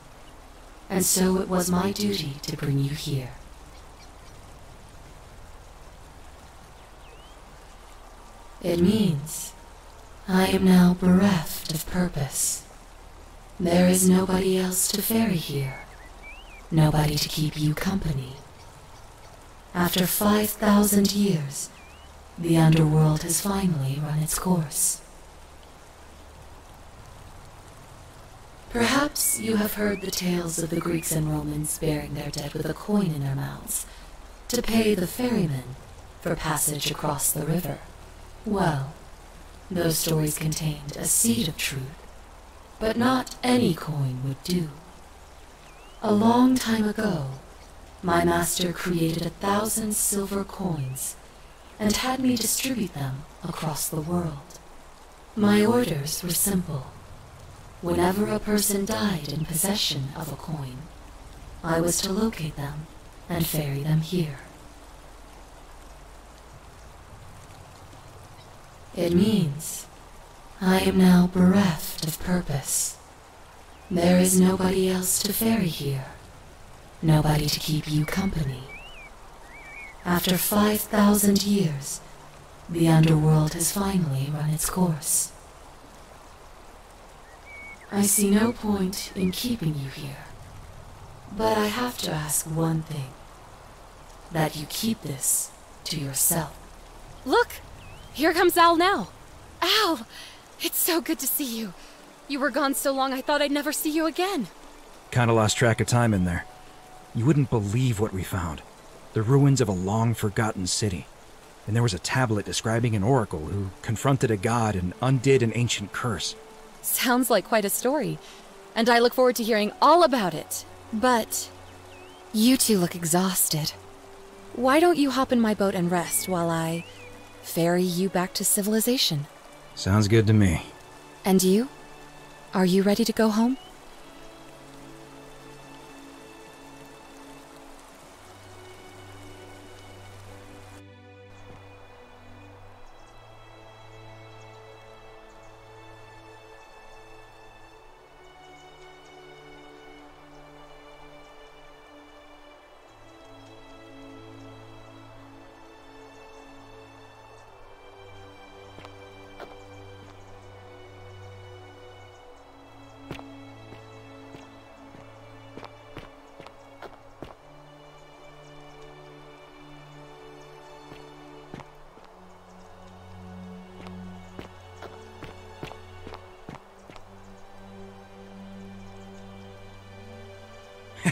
and so it was my duty to bring you here. It means I am now bereft of purpose. There is nobody else to ferry here, nobody to keep you company. After five thousand years, the underworld has finally run its course. Perhaps you have heard the tales of the Greeks and Romans bearing their dead with a coin in their mouths to pay the ferrymen for passage across the river. Well, those stories contained a seed of truth, but not any coin would do. A long time ago, my master created a thousand silver coins and had me distribute them across the world. My orders were simple. Whenever a person died in possession of a coin, I was to locate them and ferry them here. It means I am now bereft of purpose. There is nobody else to ferry here, nobody to keep you company. After five thousand years, the underworld has finally run its course. I see no point in keeping you here, but I have to ask one thing, that you keep this to yourself. Look! Here comes Al now. Al! It's so good to see you. You were gone so long I thought I'd never see you again. Kinda lost track of time in there. You wouldn't believe what we found. The ruins of a long-forgotten city. And there was a tablet describing an oracle who confronted a god and undid an ancient curse. Sounds like quite a story. And I look forward to hearing all about it. But you two look exhausted. Why don't you hop in my boat and rest while I ferry you back to civilization? Sounds good to me. And you? Are you ready to go home?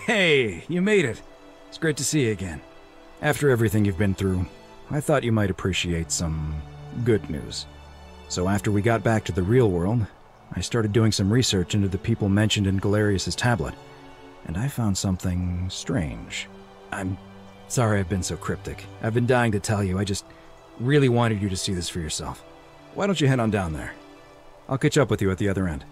Hey, you made it. It's great to see you again. After everything you've been through, I thought you might appreciate some good news. So after we got back to the real world, I started doing some research into the people mentioned in Galerius's tablet, and I found something strange. I'm sorry I've been so cryptic. I've been dying to tell you. I just really wanted you to see this for yourself. Why don't you head on down there? I'll catch up with you at the other end.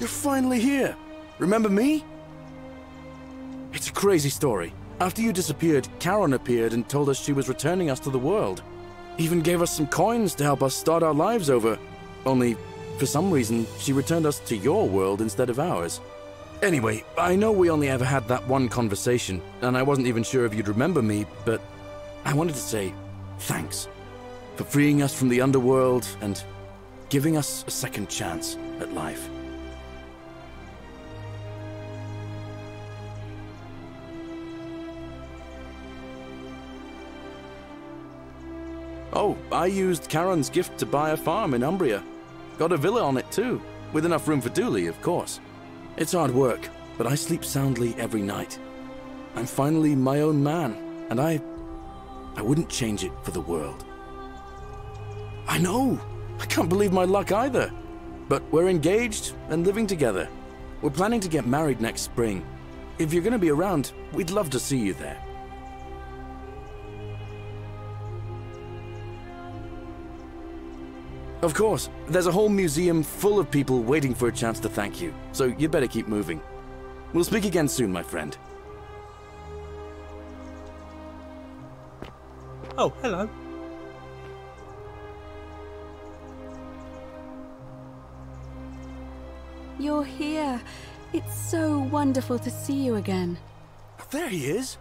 You're finally here! Remember me? It's a crazy story. After you disappeared, Charon appeared and told us she was returning us to the world. Even gave us some coins to help us start our lives over. Only, for some reason, she returned us to your world instead of ours. Anyway, I know we only ever had that one conversation, and I wasn't even sure if you'd remember me, but I wanted to say thanks for freeing us from the underworld and giving us a second chance at life. Oh, I used Charon's gift to buy a farm in Umbria. Got a villa on it too, with enough room for Dooley, of course. It's hard work, but I sleep soundly every night. I'm finally my own man, and I... I wouldn't change it for the world. I know! I can't believe my luck either! But we're engaged and living together. We're planning to get married next spring. If you're gonna be around, we'd love to see you there. Of course, there's a whole museum full of people waiting for a chance to thank you, so you better keep moving. We'll speak again soon, my friend. Oh, hello. You're here. It's so wonderful to see you again. There he is.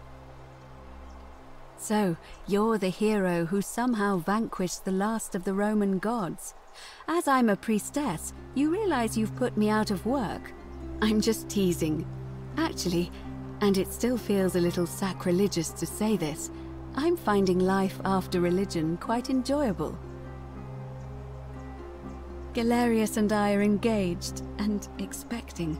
So, you're the hero who somehow vanquished the last of the Roman gods. As I'm a priestess, you realize you've put me out of work. I'm just teasing. Actually, and it still feels a little sacrilegious to say this, I'm finding life after religion quite enjoyable. Galerius and I are engaged and expecting.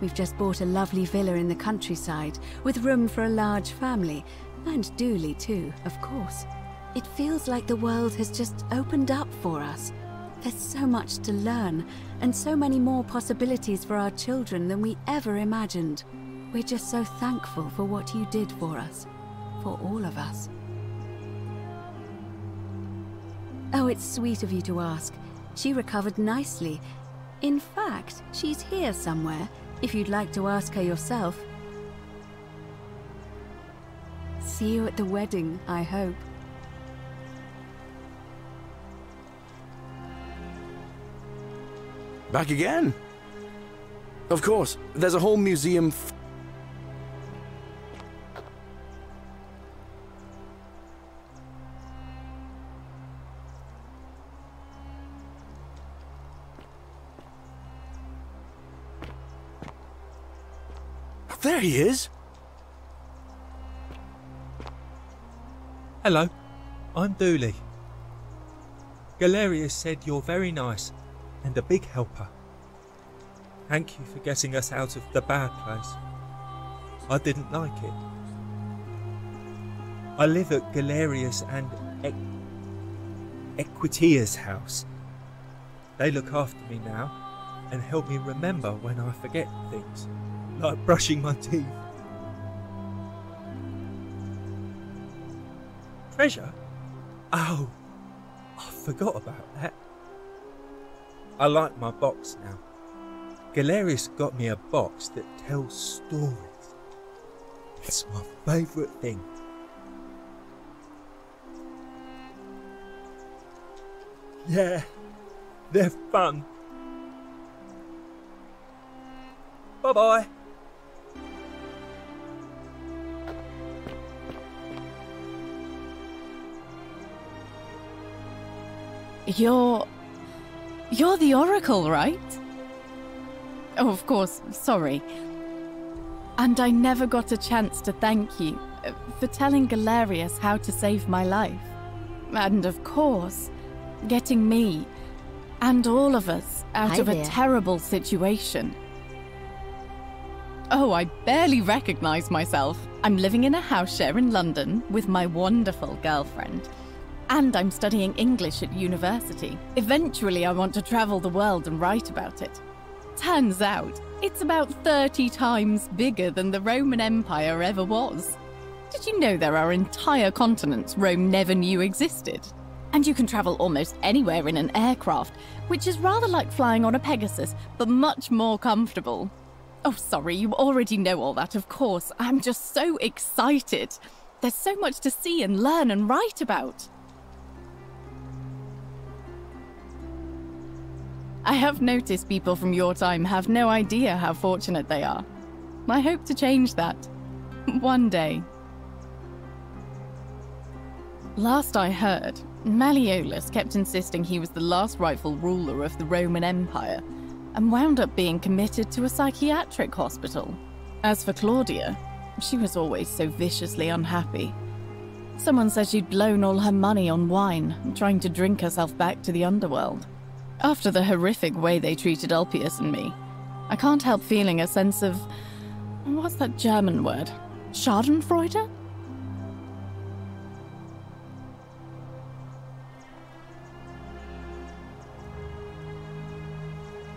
We've just bought a lovely villa in the countryside, with room for a large family, and Dooley too, of course. It feels like the world has just opened up for us. There's so much to learn, and so many more possibilities for our children than we ever imagined. We're just so thankful for what you did for us, for all of us. Oh, it's sweet of you to ask. She recovered nicely. In fact, she's here somewhere, if you'd like to ask her yourself. See you at the wedding, I hope. Back again? Of course, there's a whole museum. F There he is! Hello, I'm Dooley. Galerius said you're very nice and a big helper. Thank you for getting us out of the bad place. I didn't like it. I live at Galerius and Equitia's house. They look after me now and help me remember when I forget things. Like brushing my teeth. Treasure? Oh, I forgot about that. I like my box now. Galerius got me a box that tells stories. It's my favourite thing. Yeah, they're fun. Bye-bye. You're... you're the Oracle, right? Oh, of course, sorry. And I never got a chance to thank you for telling Galerius how to save my life. And of course, getting me and all of us out Hi of there. a terrible situation. Oh, I barely recognize myself. I'm living in a house share in London with my wonderful girlfriend. And I'm studying English at university. Eventually, I want to travel the world and write about it. Turns out, it's about thirty times bigger than the Roman Empire ever was. Did you know there are entire continents Rome never knew existed? And you can travel almost anywhere in an aircraft, which is rather like flying on a Pegasus, but much more comfortable. Oh, sorry, you already know all that, of course. I'm just so excited. There's so much to see and learn and write about. I have noticed people from your time have no idea how fortunate they are. I hope to change that. One day. Last I heard, Malleolus kept insisting he was the last rightful ruler of the Roman Empire, and wound up being committed to a psychiatric hospital. As for Claudia, she was always so viciously unhappy. Someone said she'd blown all her money on wine, trying to drink herself back to the underworld. After the horrific way they treated Ulpius and me, I can't help feeling a sense of... what's that German word? Schadenfreude?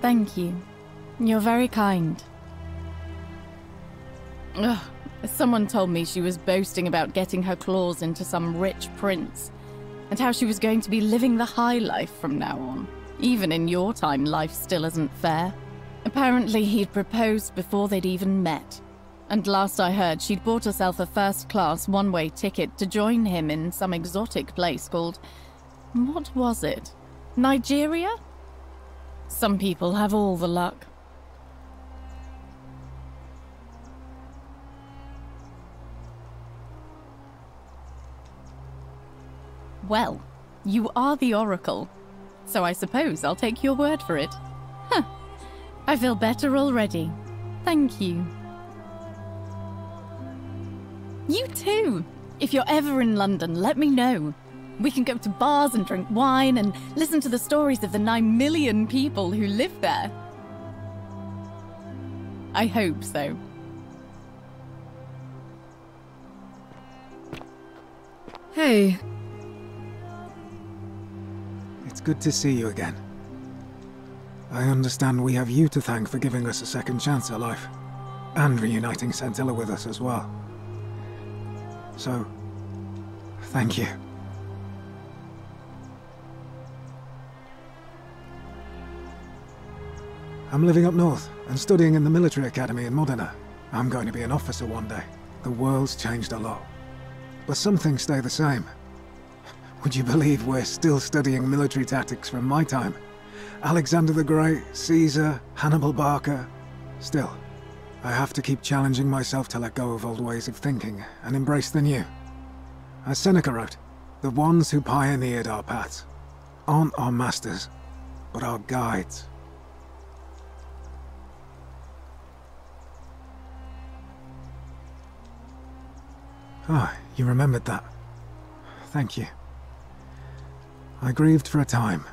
Thank you. You're very kind. Ugh. Someone told me she was boasting about getting her claws into some rich prince, and how she was going to be living the high life from now on. Even in your time, life still isn't fair. Apparently, he'd proposed before they'd even met. And last I heard, she'd bought herself a first-class one-way ticket to join him in some exotic place called... what was it? Nigeria? Some people have all the luck. Well, you are the Oracle. So I suppose I'll take your word for it. Huh. I feel better already. Thank you. You too! If you're ever in London, let me know. We can go to bars and drink wine and listen to the stories of the nine million people who live there. I hope so. Hey. It's good to see you again. I understand we have you to thank for giving us a second chance at life, and reuniting Centella with us as well. So, thank you. I'm living up north and studying in the military academy in Modena. I'm going to be an officer one day. The world's changed a lot, but some things stay the same. Would you believe we're still studying military tactics from my time? Alexander the Great, Caesar, Hannibal Barker. Still, I have to keep challenging myself to let go of old ways of thinking and embrace the new. As Seneca wrote, the ones who pioneered our paths aren't our masters, but our guides. Ah, you remembered that. Thank you. I grieved for a time,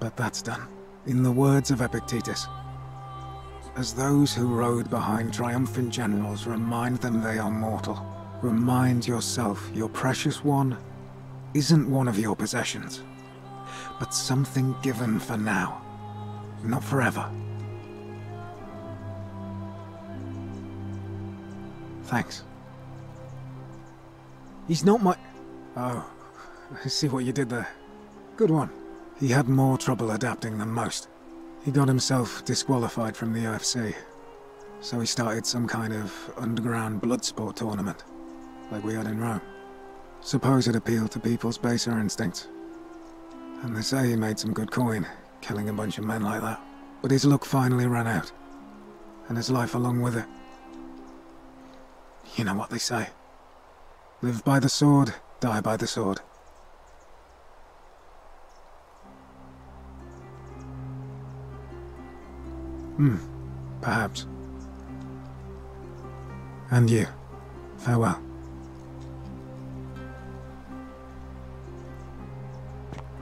but that's done. In the words of Epictetus, as those who rode behind triumphant generals remind them they are mortal, remind yourself your precious one isn't one of your possessions, but something given for now, not forever. Thanks. He's not my... Oh, I see what you did there. Good one. He had more trouble adapting than most. He got himself disqualified from the U F C. So he started some kind of underground blood sport tournament, like we had in Rome. Suppose it appealed to people's baser instincts. And they say he made some good coin, killing a bunch of men like that. But his luck finally ran out, and his life along with it. You know what they say. Live by the sword, die by the sword. Hmm, perhaps. And you, farewell.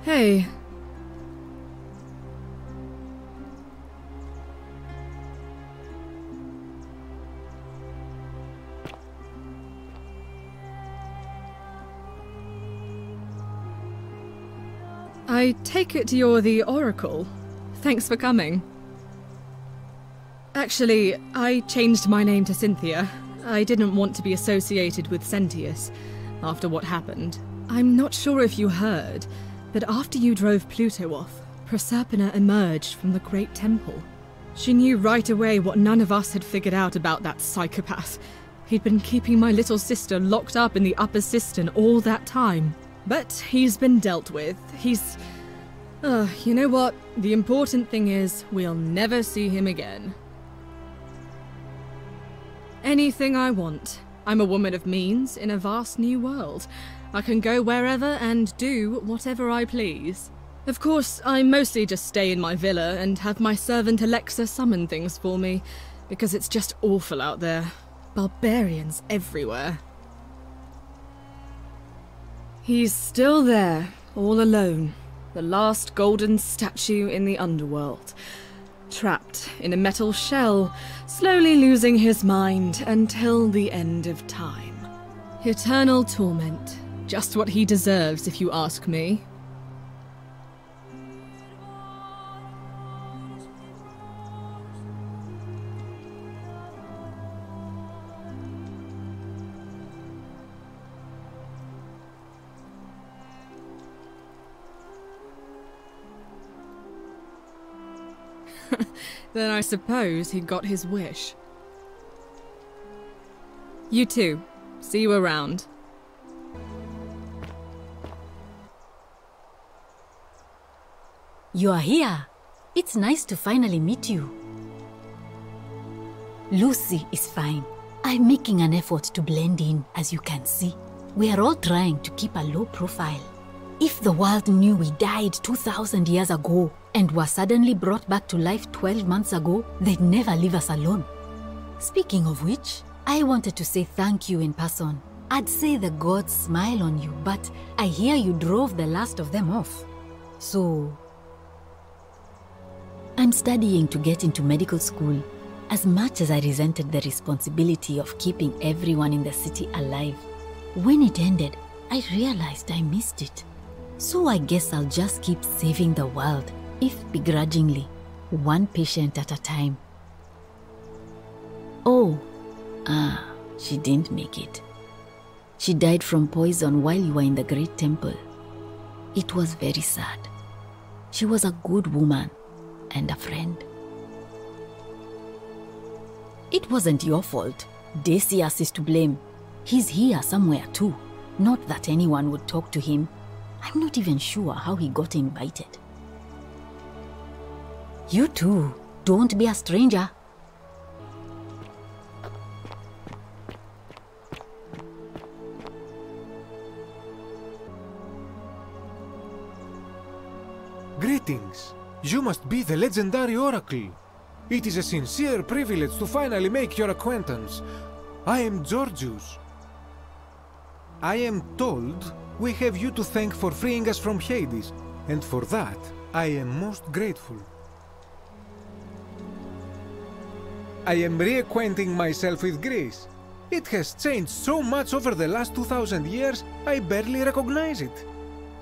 Hey. I take it you're the Oracle. Thanks for coming. Actually, I changed my name to Cynthia. I didn't want to be associated with Sentius after what happened. I'm not sure if you heard, but after you drove Pluto off, Proserpina emerged from the Great Temple. She knew right away what none of us had figured out about that psychopath. He'd been keeping my little sister locked up in the upper cistern all that time. But he's been dealt with. He's... Uh, you know what? The important thing is, we'll never see him again. Anything I want. I'm a woman of means in a vast new world. I can go wherever and do whatever I please. Of course, I mostly just stay in my villa and have my servant Alexa summon things for me, because it's just awful out there. Barbarians everywhere. He's still there, all alone. The last golden statue in the underworld. Trapped in a metal shell, slowly losing his mind until the end of time. Eternal torment. Just what he deserves, if you ask me. Then I suppose he got his wish. You too. See you around. You are here. It's nice to finally meet you. Lucy is fine. I'm making an effort to blend in, as you can see. We are all trying to keep a low profile. If the world knew we died two thousand years ago, and were suddenly brought back to life twelve months ago, they'd never leave us alone. Speaking of which, I wanted to say thank you in person. I'd say the gods smile on you, but I hear you drove the last of them off. So... I'm studying to get into medical school. As much as I resented the responsibility of keeping everyone in the city alive, when it ended, I realized I missed it. So I guess I'll just keep saving the world, if begrudgingly, one patient at a time. Oh, ah, she didn't make it. She died from poison while you were in the great temple. It was very sad. She was a good woman and a friend. It wasn't your fault. Dacius is to blame. He's here somewhere too. Not that anyone would talk to him. I'm not even sure how he got invited. You too. Don't be a stranger. Greetings. You must be the legendary Oracle. It is a sincere privilege to finally make your acquaintance. I am Georgius. I am told we have you to thank for freeing us from Hades, and for that I am most grateful. I am reacquainting myself with Greece. It has changed so much over the last two thousand years, I barely recognize it.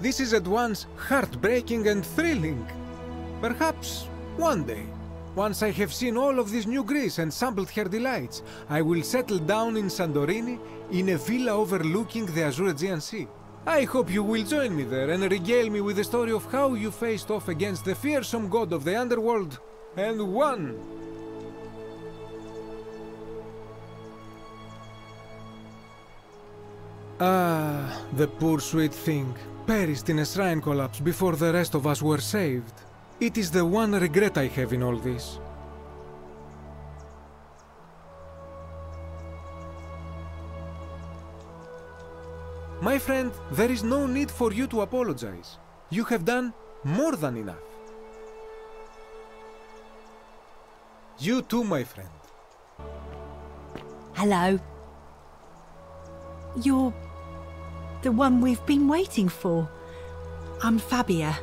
This is at once heartbreaking and thrilling. Perhaps one day, once I have seen all of this new Greece and sampled her delights, I will settle down in Santorini, in a villa overlooking the Azure Aegean Sea. I hope you will join me there and regale me with the story of how you faced off against the fearsome god of the underworld and won. Ah, the poor sweet thing, perished in a shrine collapse before the rest of us were saved. It is the one regret I have in all this. My friend, there is no need for you to apologize. You have done more than enough. You too, my friend. Hello. You're the one we've been waiting for. I'm Fabia.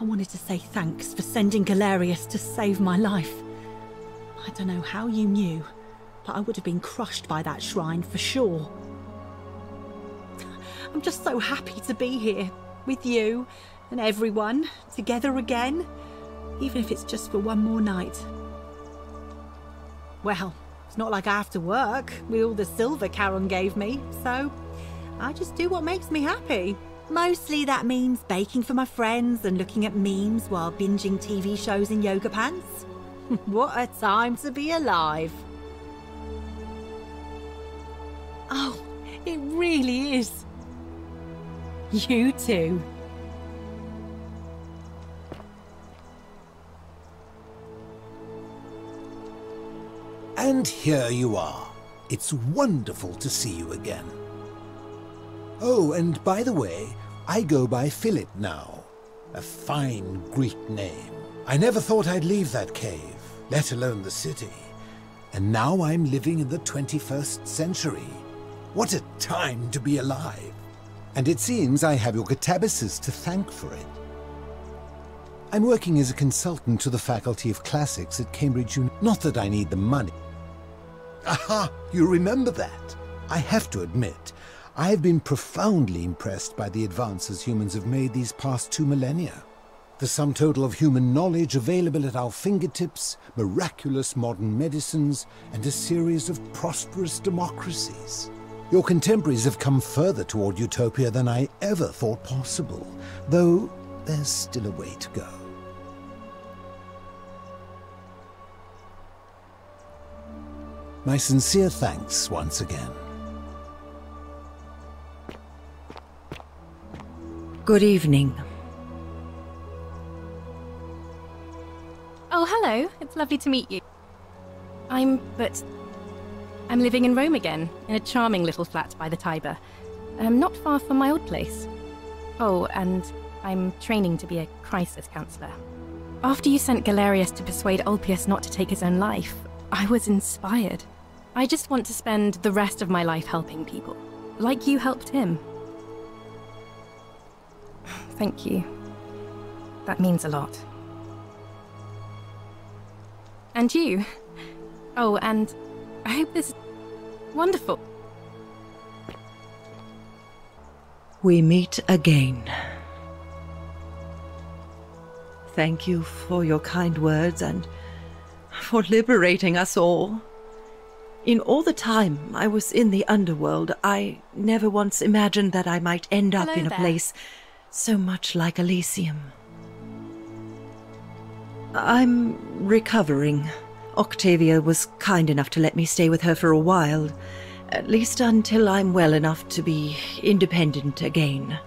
I wanted to say thanks for sending Galerius to save my life. I don't know how you knew, but I would have been crushed by that shrine for sure. I'm just so happy to be here, with you and everyone, together again, even if it's just for one more night. Well, it's not like I have to work with all the silver Charon gave me, so I just do what makes me happy. Mostly that means baking for my friends and looking at memes while binging T V shows in yoga pants. What a time to be alive. Oh, it really is. You too. And here you are. It's wonderful to see you again. Oh, and by the way, I go by Philip now. A fine Greek name. I never thought I'd leave that cave, let alone the city. And now I'm living in the twenty-first century. What a time to be alive. And it seems I have your Catabases to thank for it. I'm working as a consultant to the Faculty of Classics at Cambridge University. Not that I need the money. Aha! You remember that. I have to admit, I have been profoundly impressed by the advances humans have made these past two millennia. The sum total of human knowledge available at our fingertips, miraculous modern medicines, and a series of prosperous democracies. Your contemporaries have come further toward utopia than I ever thought possible, though there's still a way to go. My sincere thanks once again. Good evening. Oh, hello. It's lovely to meet you. I'm... but... I'm living in Rome again, in a charming little flat by the Tiber. I'm not far from my old place. Oh, and I'm training to be a crisis counselor. After you sent Galerius to persuade Ulpius not to take his own life, I was inspired. I just want to spend the rest of my life helping people, like you helped him. Thank you. That means a lot. And you. Oh, and I hope this is wonderful. We meet again. Thank you for your kind words and for liberating us all. In all the time I was in the underworld, I never once imagined that I might end up Hello in a there. place so much like Elysium. I'm recovering. Octavia was kind enough to let me stay with her for a while, at least until I'm well enough to be independent again.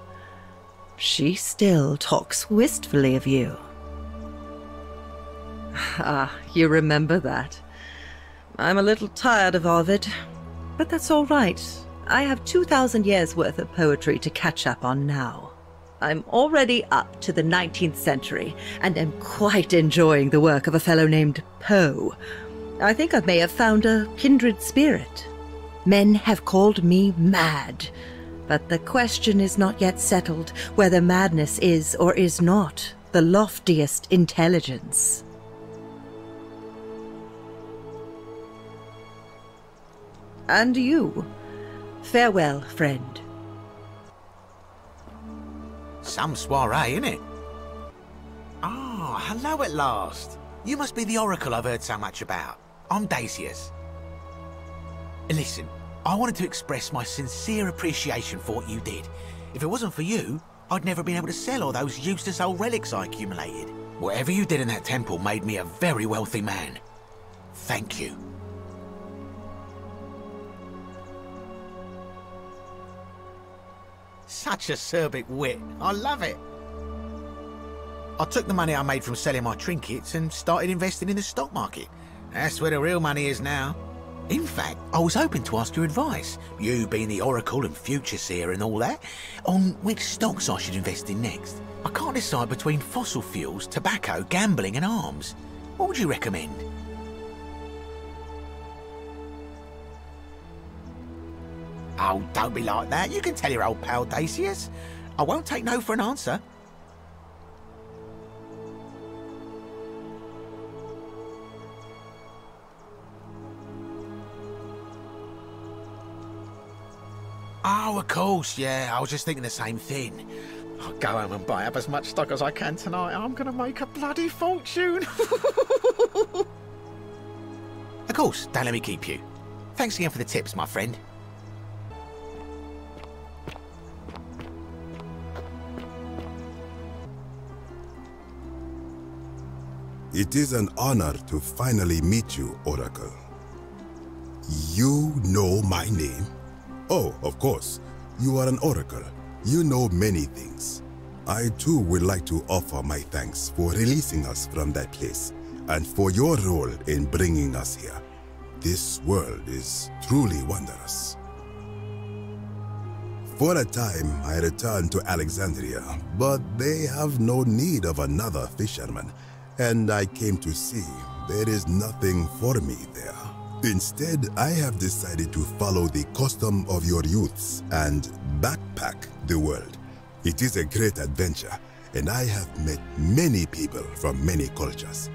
She still talks wistfully of you. Ah, you remember that. I'm a little tired of Ovid, but that's all right. I have two thousand years worth of poetry to catch up on now. I'm already up to the nineteenth century and am quite enjoying the work of a fellow named Poe. I think I may have found a kindred spirit. Men have called me mad, but the question is not yet settled whether madness is or is not the loftiest intelligence. And you. Farewell, friend. Some soiree, innit? Ah, hello at last. You must be the oracle I've heard so much about. I'm Dacius. Listen, I wanted to express my sincere appreciation for what you did. If it wasn't for you, I'd never been able to sell all those useless old relics I accumulated. Whatever you did in that temple made me a very wealthy man. Thank you. Such acerbic wit. I love it. I took the money I made from selling my trinkets and started investing in the stock market. That's where the real money is now. In fact, I was hoping to ask your advice, you being the oracle and future seer and all that, on which stocks I should invest in next. I can't decide between fossil fuels, tobacco, gambling and arms. What would you recommend? Oh, don't be like that. You can tell your old pal Dacius. I won't take no for an answer. Oh, of course, yeah. I was just thinking the same thing. I'll go home and buy up as much stock as I can tonight. I'm going to make a bloody fortune. Of course, don't let me keep you. Thanks again for the tips, my friend. It is an honor to finally meet you, Oracle. You know my name? Oh, of course. You are an Oracle. You know many things. I too would like to offer my thanks for releasing us from that place and for your role in bringing us here. This world is truly wondrous. For a time, I returned to Alexandria, but they have no need of another fisherman. And I came to see there is nothing for me there. Instead, I have decided to follow the custom of your youths and backpack the world. It is a great adventure, and I have met many people from many cultures.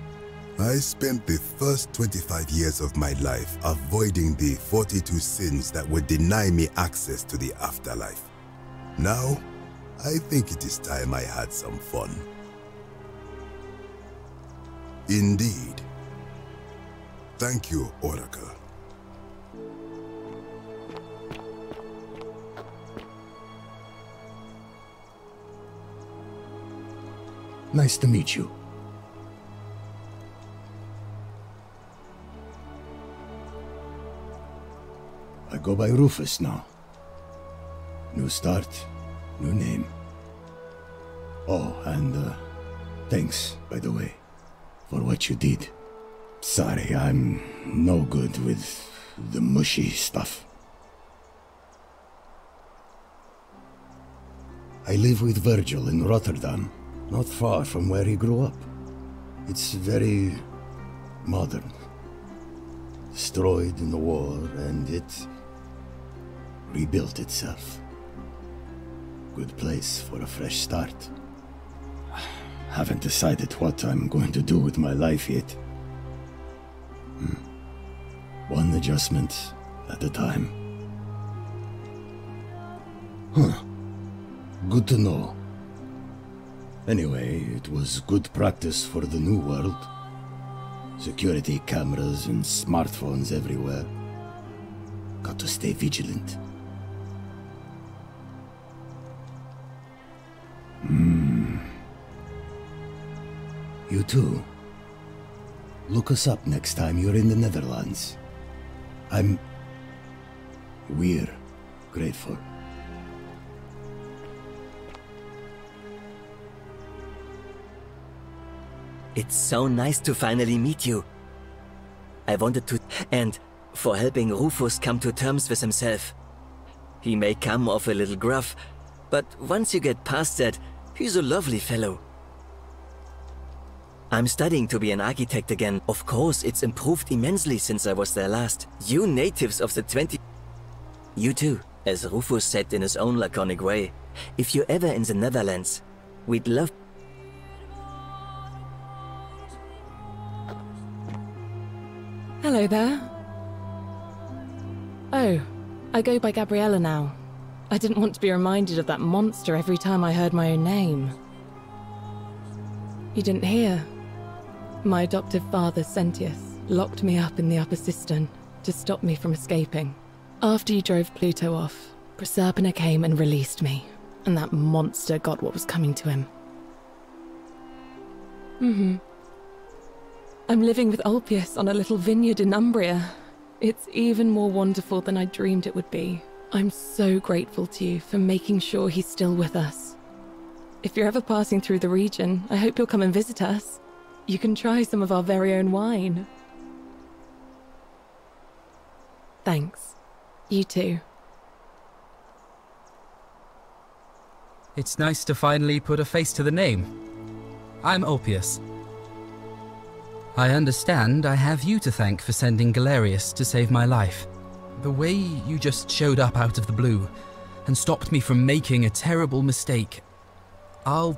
I spent the first twenty-five years of my life avoiding the forty-two sins that would deny me access to the afterlife. Now, I think it is time I had some fun. Indeed. Thank you, Oracle. Nice to meet you. I go by Rufus now. New start, new name. Oh, and uh, thanks, by the way, for what you did. Sorry, I'm no good with the mushy stuff. I live with Virgil in Rotterdam, not far from where he grew up. It's very modern. destroyed in the war, and it rebuilt itself. Good place for a fresh start. Haven't decided what I'm going to do with my life yet. Hmm. One adjustment at a time. Huh. Good to know. Anyway, it was good practice for the new world. Security cameras and smartphones everywhere. Got to stay vigilant. Hmm. You too. Look us up next time you're in the Netherlands. I'm... We're grateful. It's so nice to finally meet you. I wanted to... and for helping Rufus come to terms with himself. He may come off a little gruff, but once you get past that, he's a lovely fellow. I'm studying to be an architect again. Of course, it's improved immensely since I was there last. You natives of the twentieth... You too, as Rufus said in his own laconic way. If you're ever in the Netherlands, we'd love... Hello there. Oh, I go by Gabriella now. I didn't want to be reminded of that monster every time I heard my own name. You didn't hear. My adoptive father, Sentius, locked me up in the upper cistern to stop me from escaping. After you drove Pluto off, Proserpina came and released me, and that monster got what was coming to him. Mm-hmm. I'm living with Ulpius on a little vineyard in Umbria. It's even more wonderful than I dreamed it would be. I'm so grateful to you for making sure he's still with us. If you're ever passing through the region, I hope you'll come and visit us. You can try some of our very own wine. Thanks. You too. It's nice to finally put a face to the name. I'm Ulpius. I understand I have you to thank for sending Galerius to save my life. The way you just showed up out of the blue and stopped me from making a terrible mistake, I'll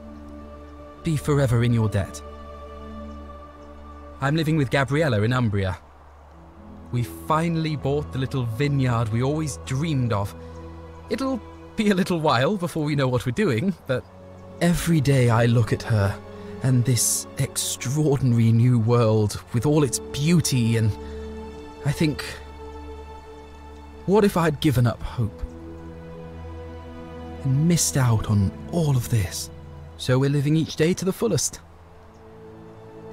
be forever in your debt. I'm living with Gabriella in Umbria. We finally bought the little vineyard we always dreamed of. It'll be a little while before we know what we're doing, but every day I look at her and this extraordinary new world with all its beauty, and I think, what if I'd given up hope and missed out on all of this? So we're living each day to the fullest,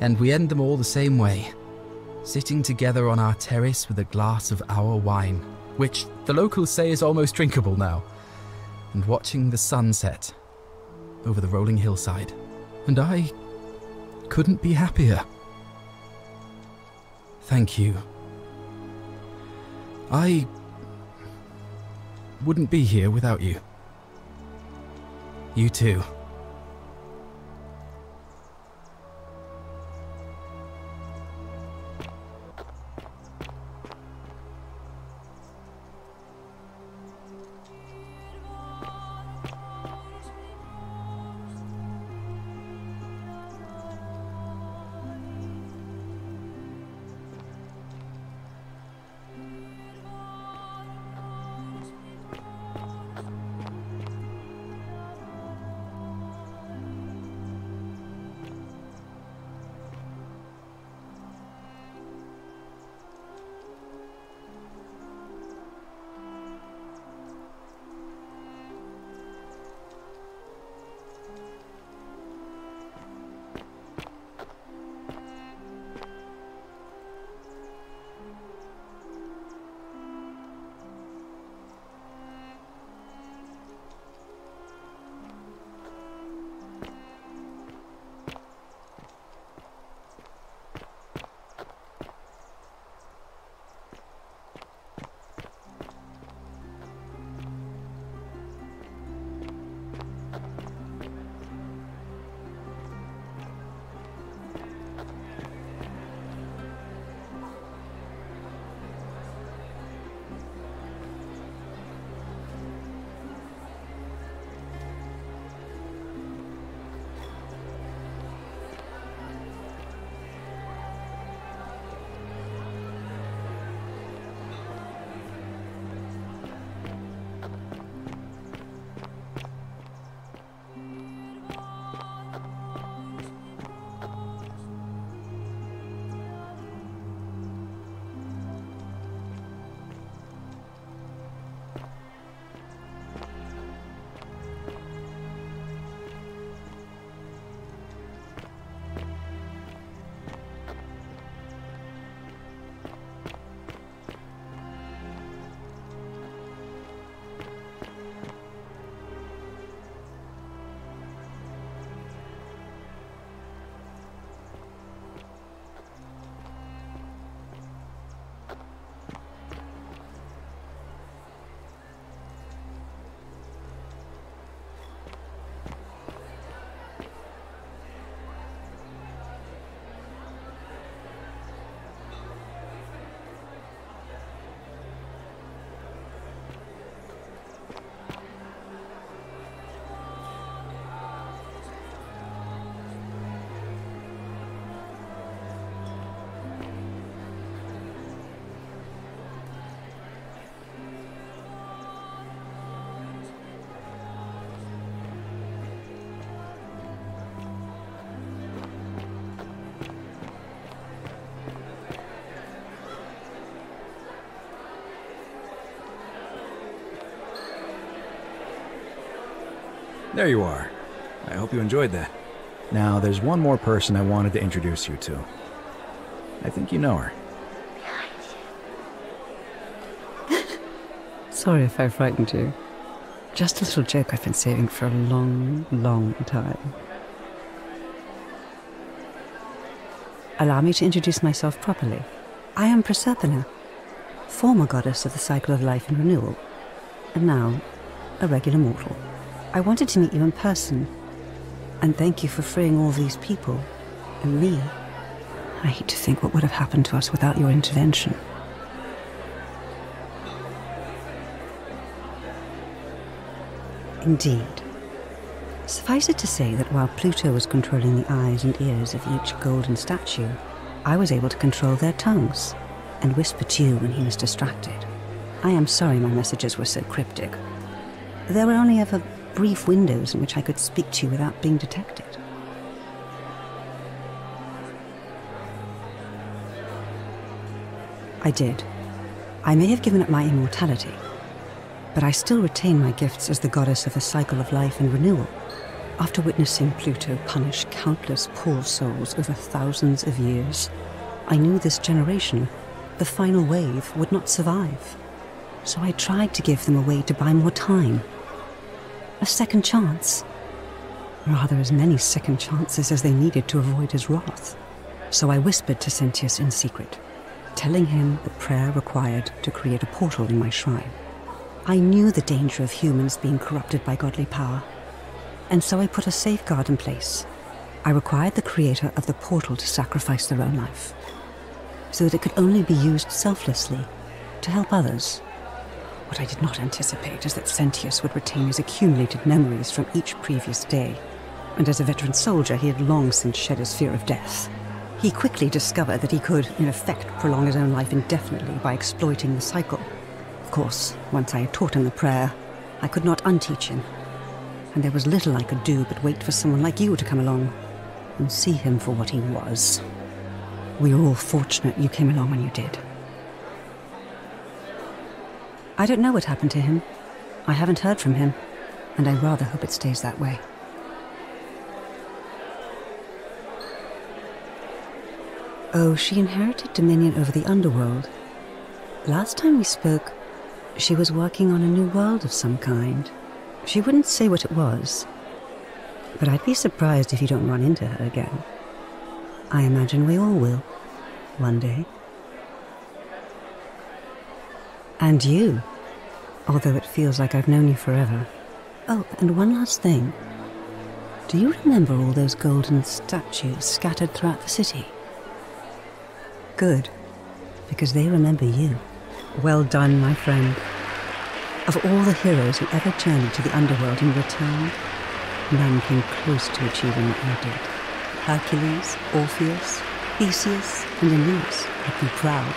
and we end them all the same way, sitting together on our terrace with a glass of our wine, which the locals say is almost drinkable now, and watching the sunset over the rolling hillside. And I couldn't be happier. Thank you. I wouldn't be here without you. You too. There you are. I hope you enjoyed that. Now, there's one more person I wanted to introduce you to. I think you know her. Sorry if I frightened you. Just a little joke I've been saving for a long, long time. Allow me to introduce myself properly. I am Proserpina, former goddess of the cycle of life and renewal, and now a regular mortal. I wanted to meet you in person, and thank you for freeing all these people, and me. I hate to think what would have happened to us without your intervention. Indeed. Suffice it to say that while Pluto was controlling the eyes and ears of each golden statue, I was able to control their tongues, and whisper to you when he was distracted. I am sorry my messages were so cryptic. There were only ever brief windows in which I could speak to you without being detected. I did. I may have given up my immortality, but I still retain my gifts as the goddess of the cycle of life and renewal. After witnessing Pluto punish countless poor souls over thousands of years, I knew this generation, the final wave, would not survive. So I tried to give them a way to buy more time. A second chance. Rather, as many second chances as they needed to avoid his wrath. So I whispered to Sentius in secret, telling him the prayer required to create a portal in my shrine. I knew the danger of humans being corrupted by godly power, and so I put a safeguard in place. I required the creator of the portal to sacrifice their own life, so that it could only be used selflessly, to help others. What I did not anticipate is that Sentius would retain his accumulated memories from each previous day, and as a veteran soldier, he had long since shed his fear of death. He quickly discovered that he could, in effect, prolong his own life indefinitely by exploiting the cycle. Of course, once I had taught him the prayer, I could not unteach him, and there was little I could do but wait for someone like you to come along and see him for what he was. We were all fortunate you came along when you did. I don't know what happened to him. I haven't heard from him, and I rather hope it stays that way. Oh, she inherited dominion over the underworld. Last time we spoke, she was working on a new world of some kind. She wouldn't say what it was, but I'd be surprised if you don't run into her again. I imagine we all will, one day. And you, although it feels like I've known you forever. Oh, and one last thing. Do you remember all those golden statues scattered throughout the city? Good, because they remember you. Well done, my friend. Of all the heroes who ever journeyed to the underworld and returned, none came close to achieving what you did. Hercules, Orpheus, Theseus, and Aeneas would be proud.